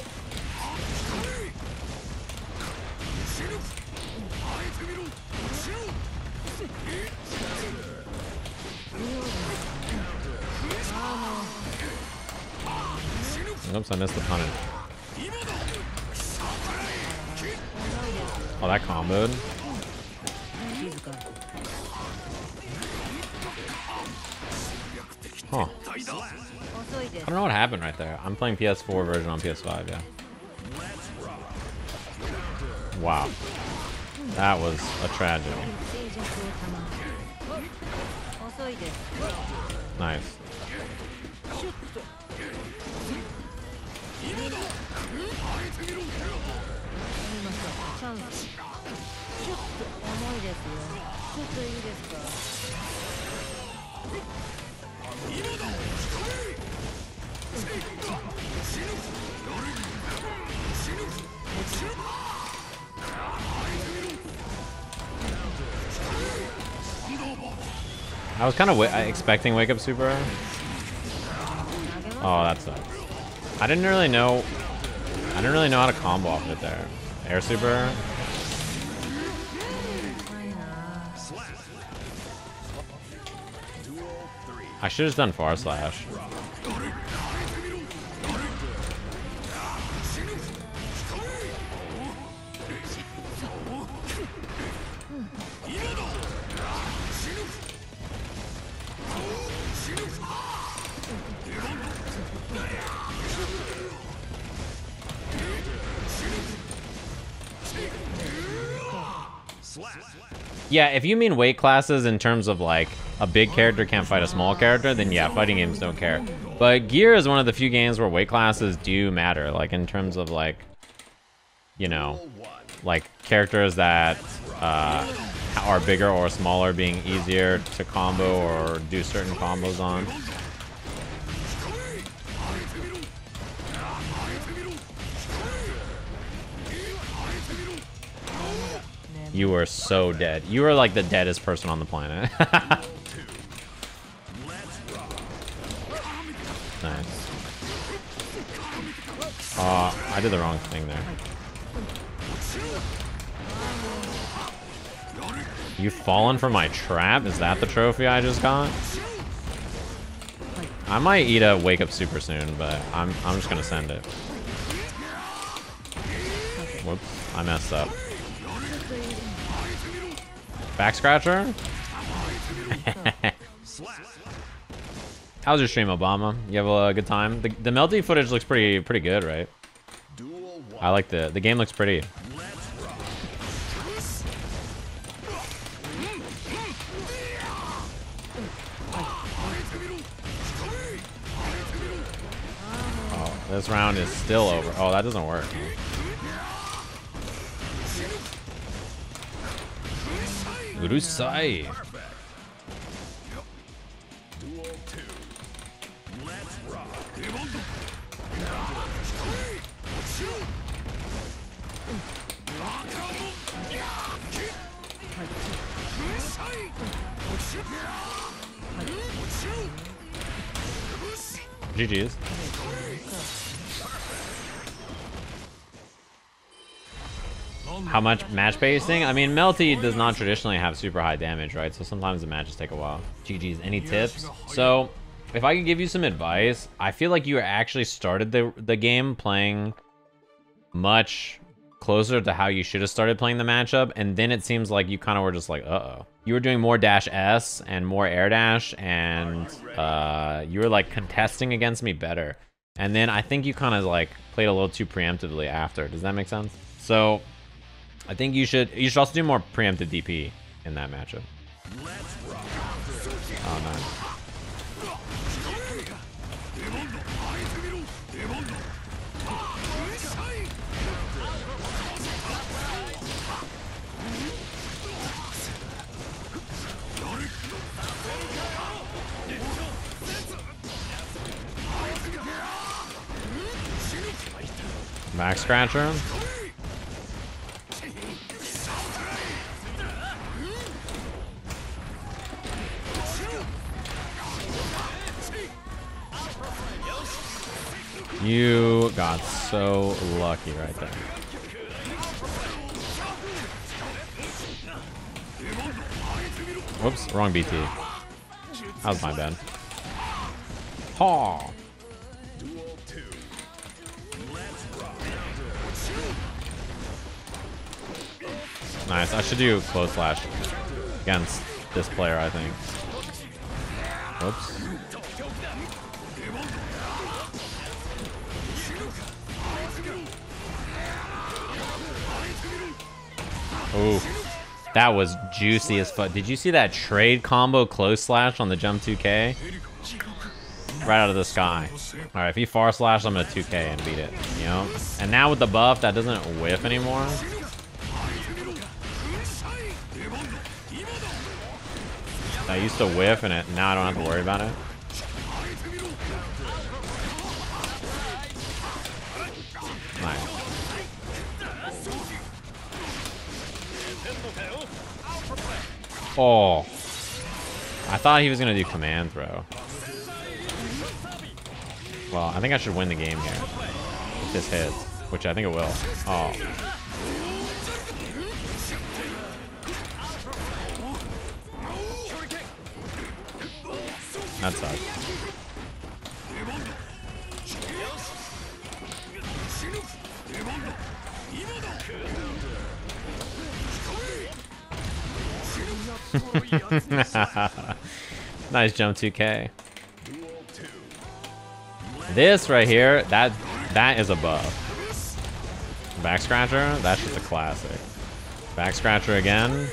Oops, I missed the punish. Oh, that comboed. Huh. I don't know what happened right there. I'm playing PS4 version on PS5, yeah. Wow. That was a tragedy. Nice. I was kind of expecting wake up super. Oh, that sucks. I didn't really know how to combo off it there. Air super. I should have done far slash. Yeah, if you mean weight classes in terms of like a big character can't fight a small character, then yeah, fighting games don't care. But Gear is one of the few games where weight classes do matter, like in terms of like, you know, like characters that are bigger or smaller being easier to combo or do certain combos on. You are so dead. You are like the deadest person on the planet. Nice. Oh, I did the wrong thing there. You've fallen for my trap? Is that the trophy I just got? I might eat a wake up super soon, but I'm just gonna send it. Whoops, I messed up. Back scratcher? How's your stream, Obama? You have a good time? The melty footage looks pretty good, right? I like the game looks pretty. Oh, this round is still over. Oh, that doesn't work. Urusai. GG's. How much match pacing? I mean, Melty does not traditionally have super high damage, right? So sometimes the matches take a while. GG's. Any tips? So if I could give you some advice, I feel like you actually started the game playing much closer to how you should have started playing the matchup, and then it seems like you kind of were just like, uh-oh. You were doing more dash S and more air dash, and you were like contesting against me better. And then I think you kind of like played a little too preemptively after. Does that make sense? So I think you should also do more preemptive DP in that matchup. Oh, nice. Back scratcher. You got so lucky right there. Whoops, wrong BT. That was my bad. Ha! Nice. I should do close slash against this player, I think. Whoops. Oh, that was juicy as fuck. Did you see that trade combo close slash on the jump 2K? Right out of the sky. All right, if he far slash, I'm gonna 2K and beat it. You know. And now with the buff, that doesn't whiff anymore. I used to whiff and now I don't have to worry about it. Nice. Oh. I thought he was going to do command throw. Well, I think I should win the game here. If this hits, which I think it will. Oh. That sucks. Nice jump 2K. This right here, that is a buff. Back scratcher, that's just a classic. Back scratcher again.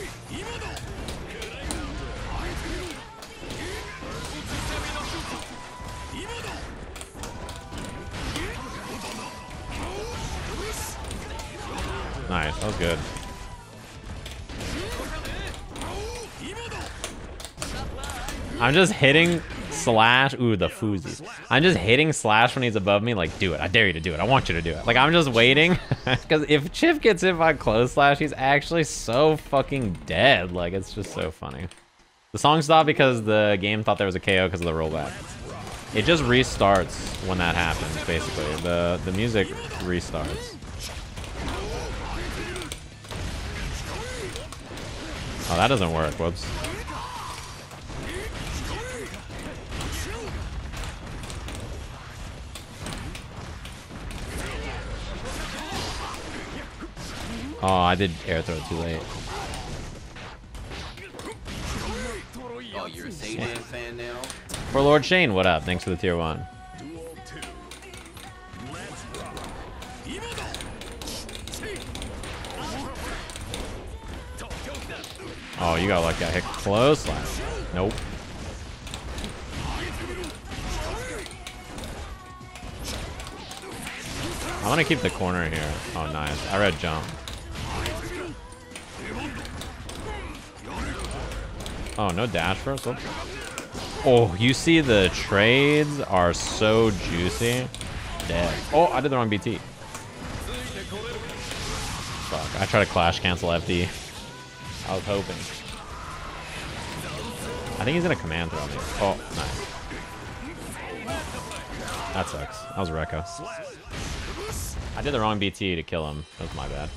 Nice, that was good. I'm just hitting slash. Ooh, the foozy. I'm just hitting slash when he's above me. Like, do it. I dare you to do it. I want you to do it. Like, I'm just waiting. Because if Chip gets hit by close slash, he's actually so fucking dead. Like, it's just so funny. The song stopped because the game thought there was a KO because of the rollback. It just restarts when that happens, basically. The music restarts. Oh, that doesn't work. Whoops. Oh, I did air throw too late. Oh, you're a Zaydan fan now? For Lord Shane, what up? Thanks for the tier 1. Oh, you got like that hit close last. Nope. I'm gonna keep the corner here. Oh, nice. I read jump. Oh, no dash first. Oops. Oh, you see the trades are so juicy. Dead. Oh, I did the wrong BT. Fuck. I try to clash cancel FD. I was hoping. I think he's gonna command throw me. Oh, nice. That sucks. That was Rekko. I did the wrong BT to kill him. That was my bad.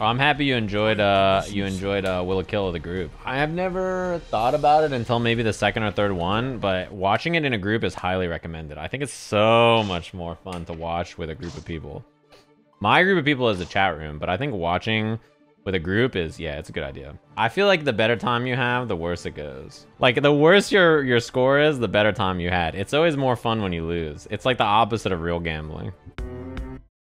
Oh, I'm happy you enjoyed Willakilla the group. I have never thought about it until maybe the second or third one, but watching it in a group is highly recommended. I think it's so much more fun to watch with a group of people. My group of people is the chat room, but I think watching with a group is, yeah, it's a good idea. I feel like the better time you have, the worse it goes. Like the worse your score is, the better time you had. It's always more fun when you lose. It's like the opposite of real gambling.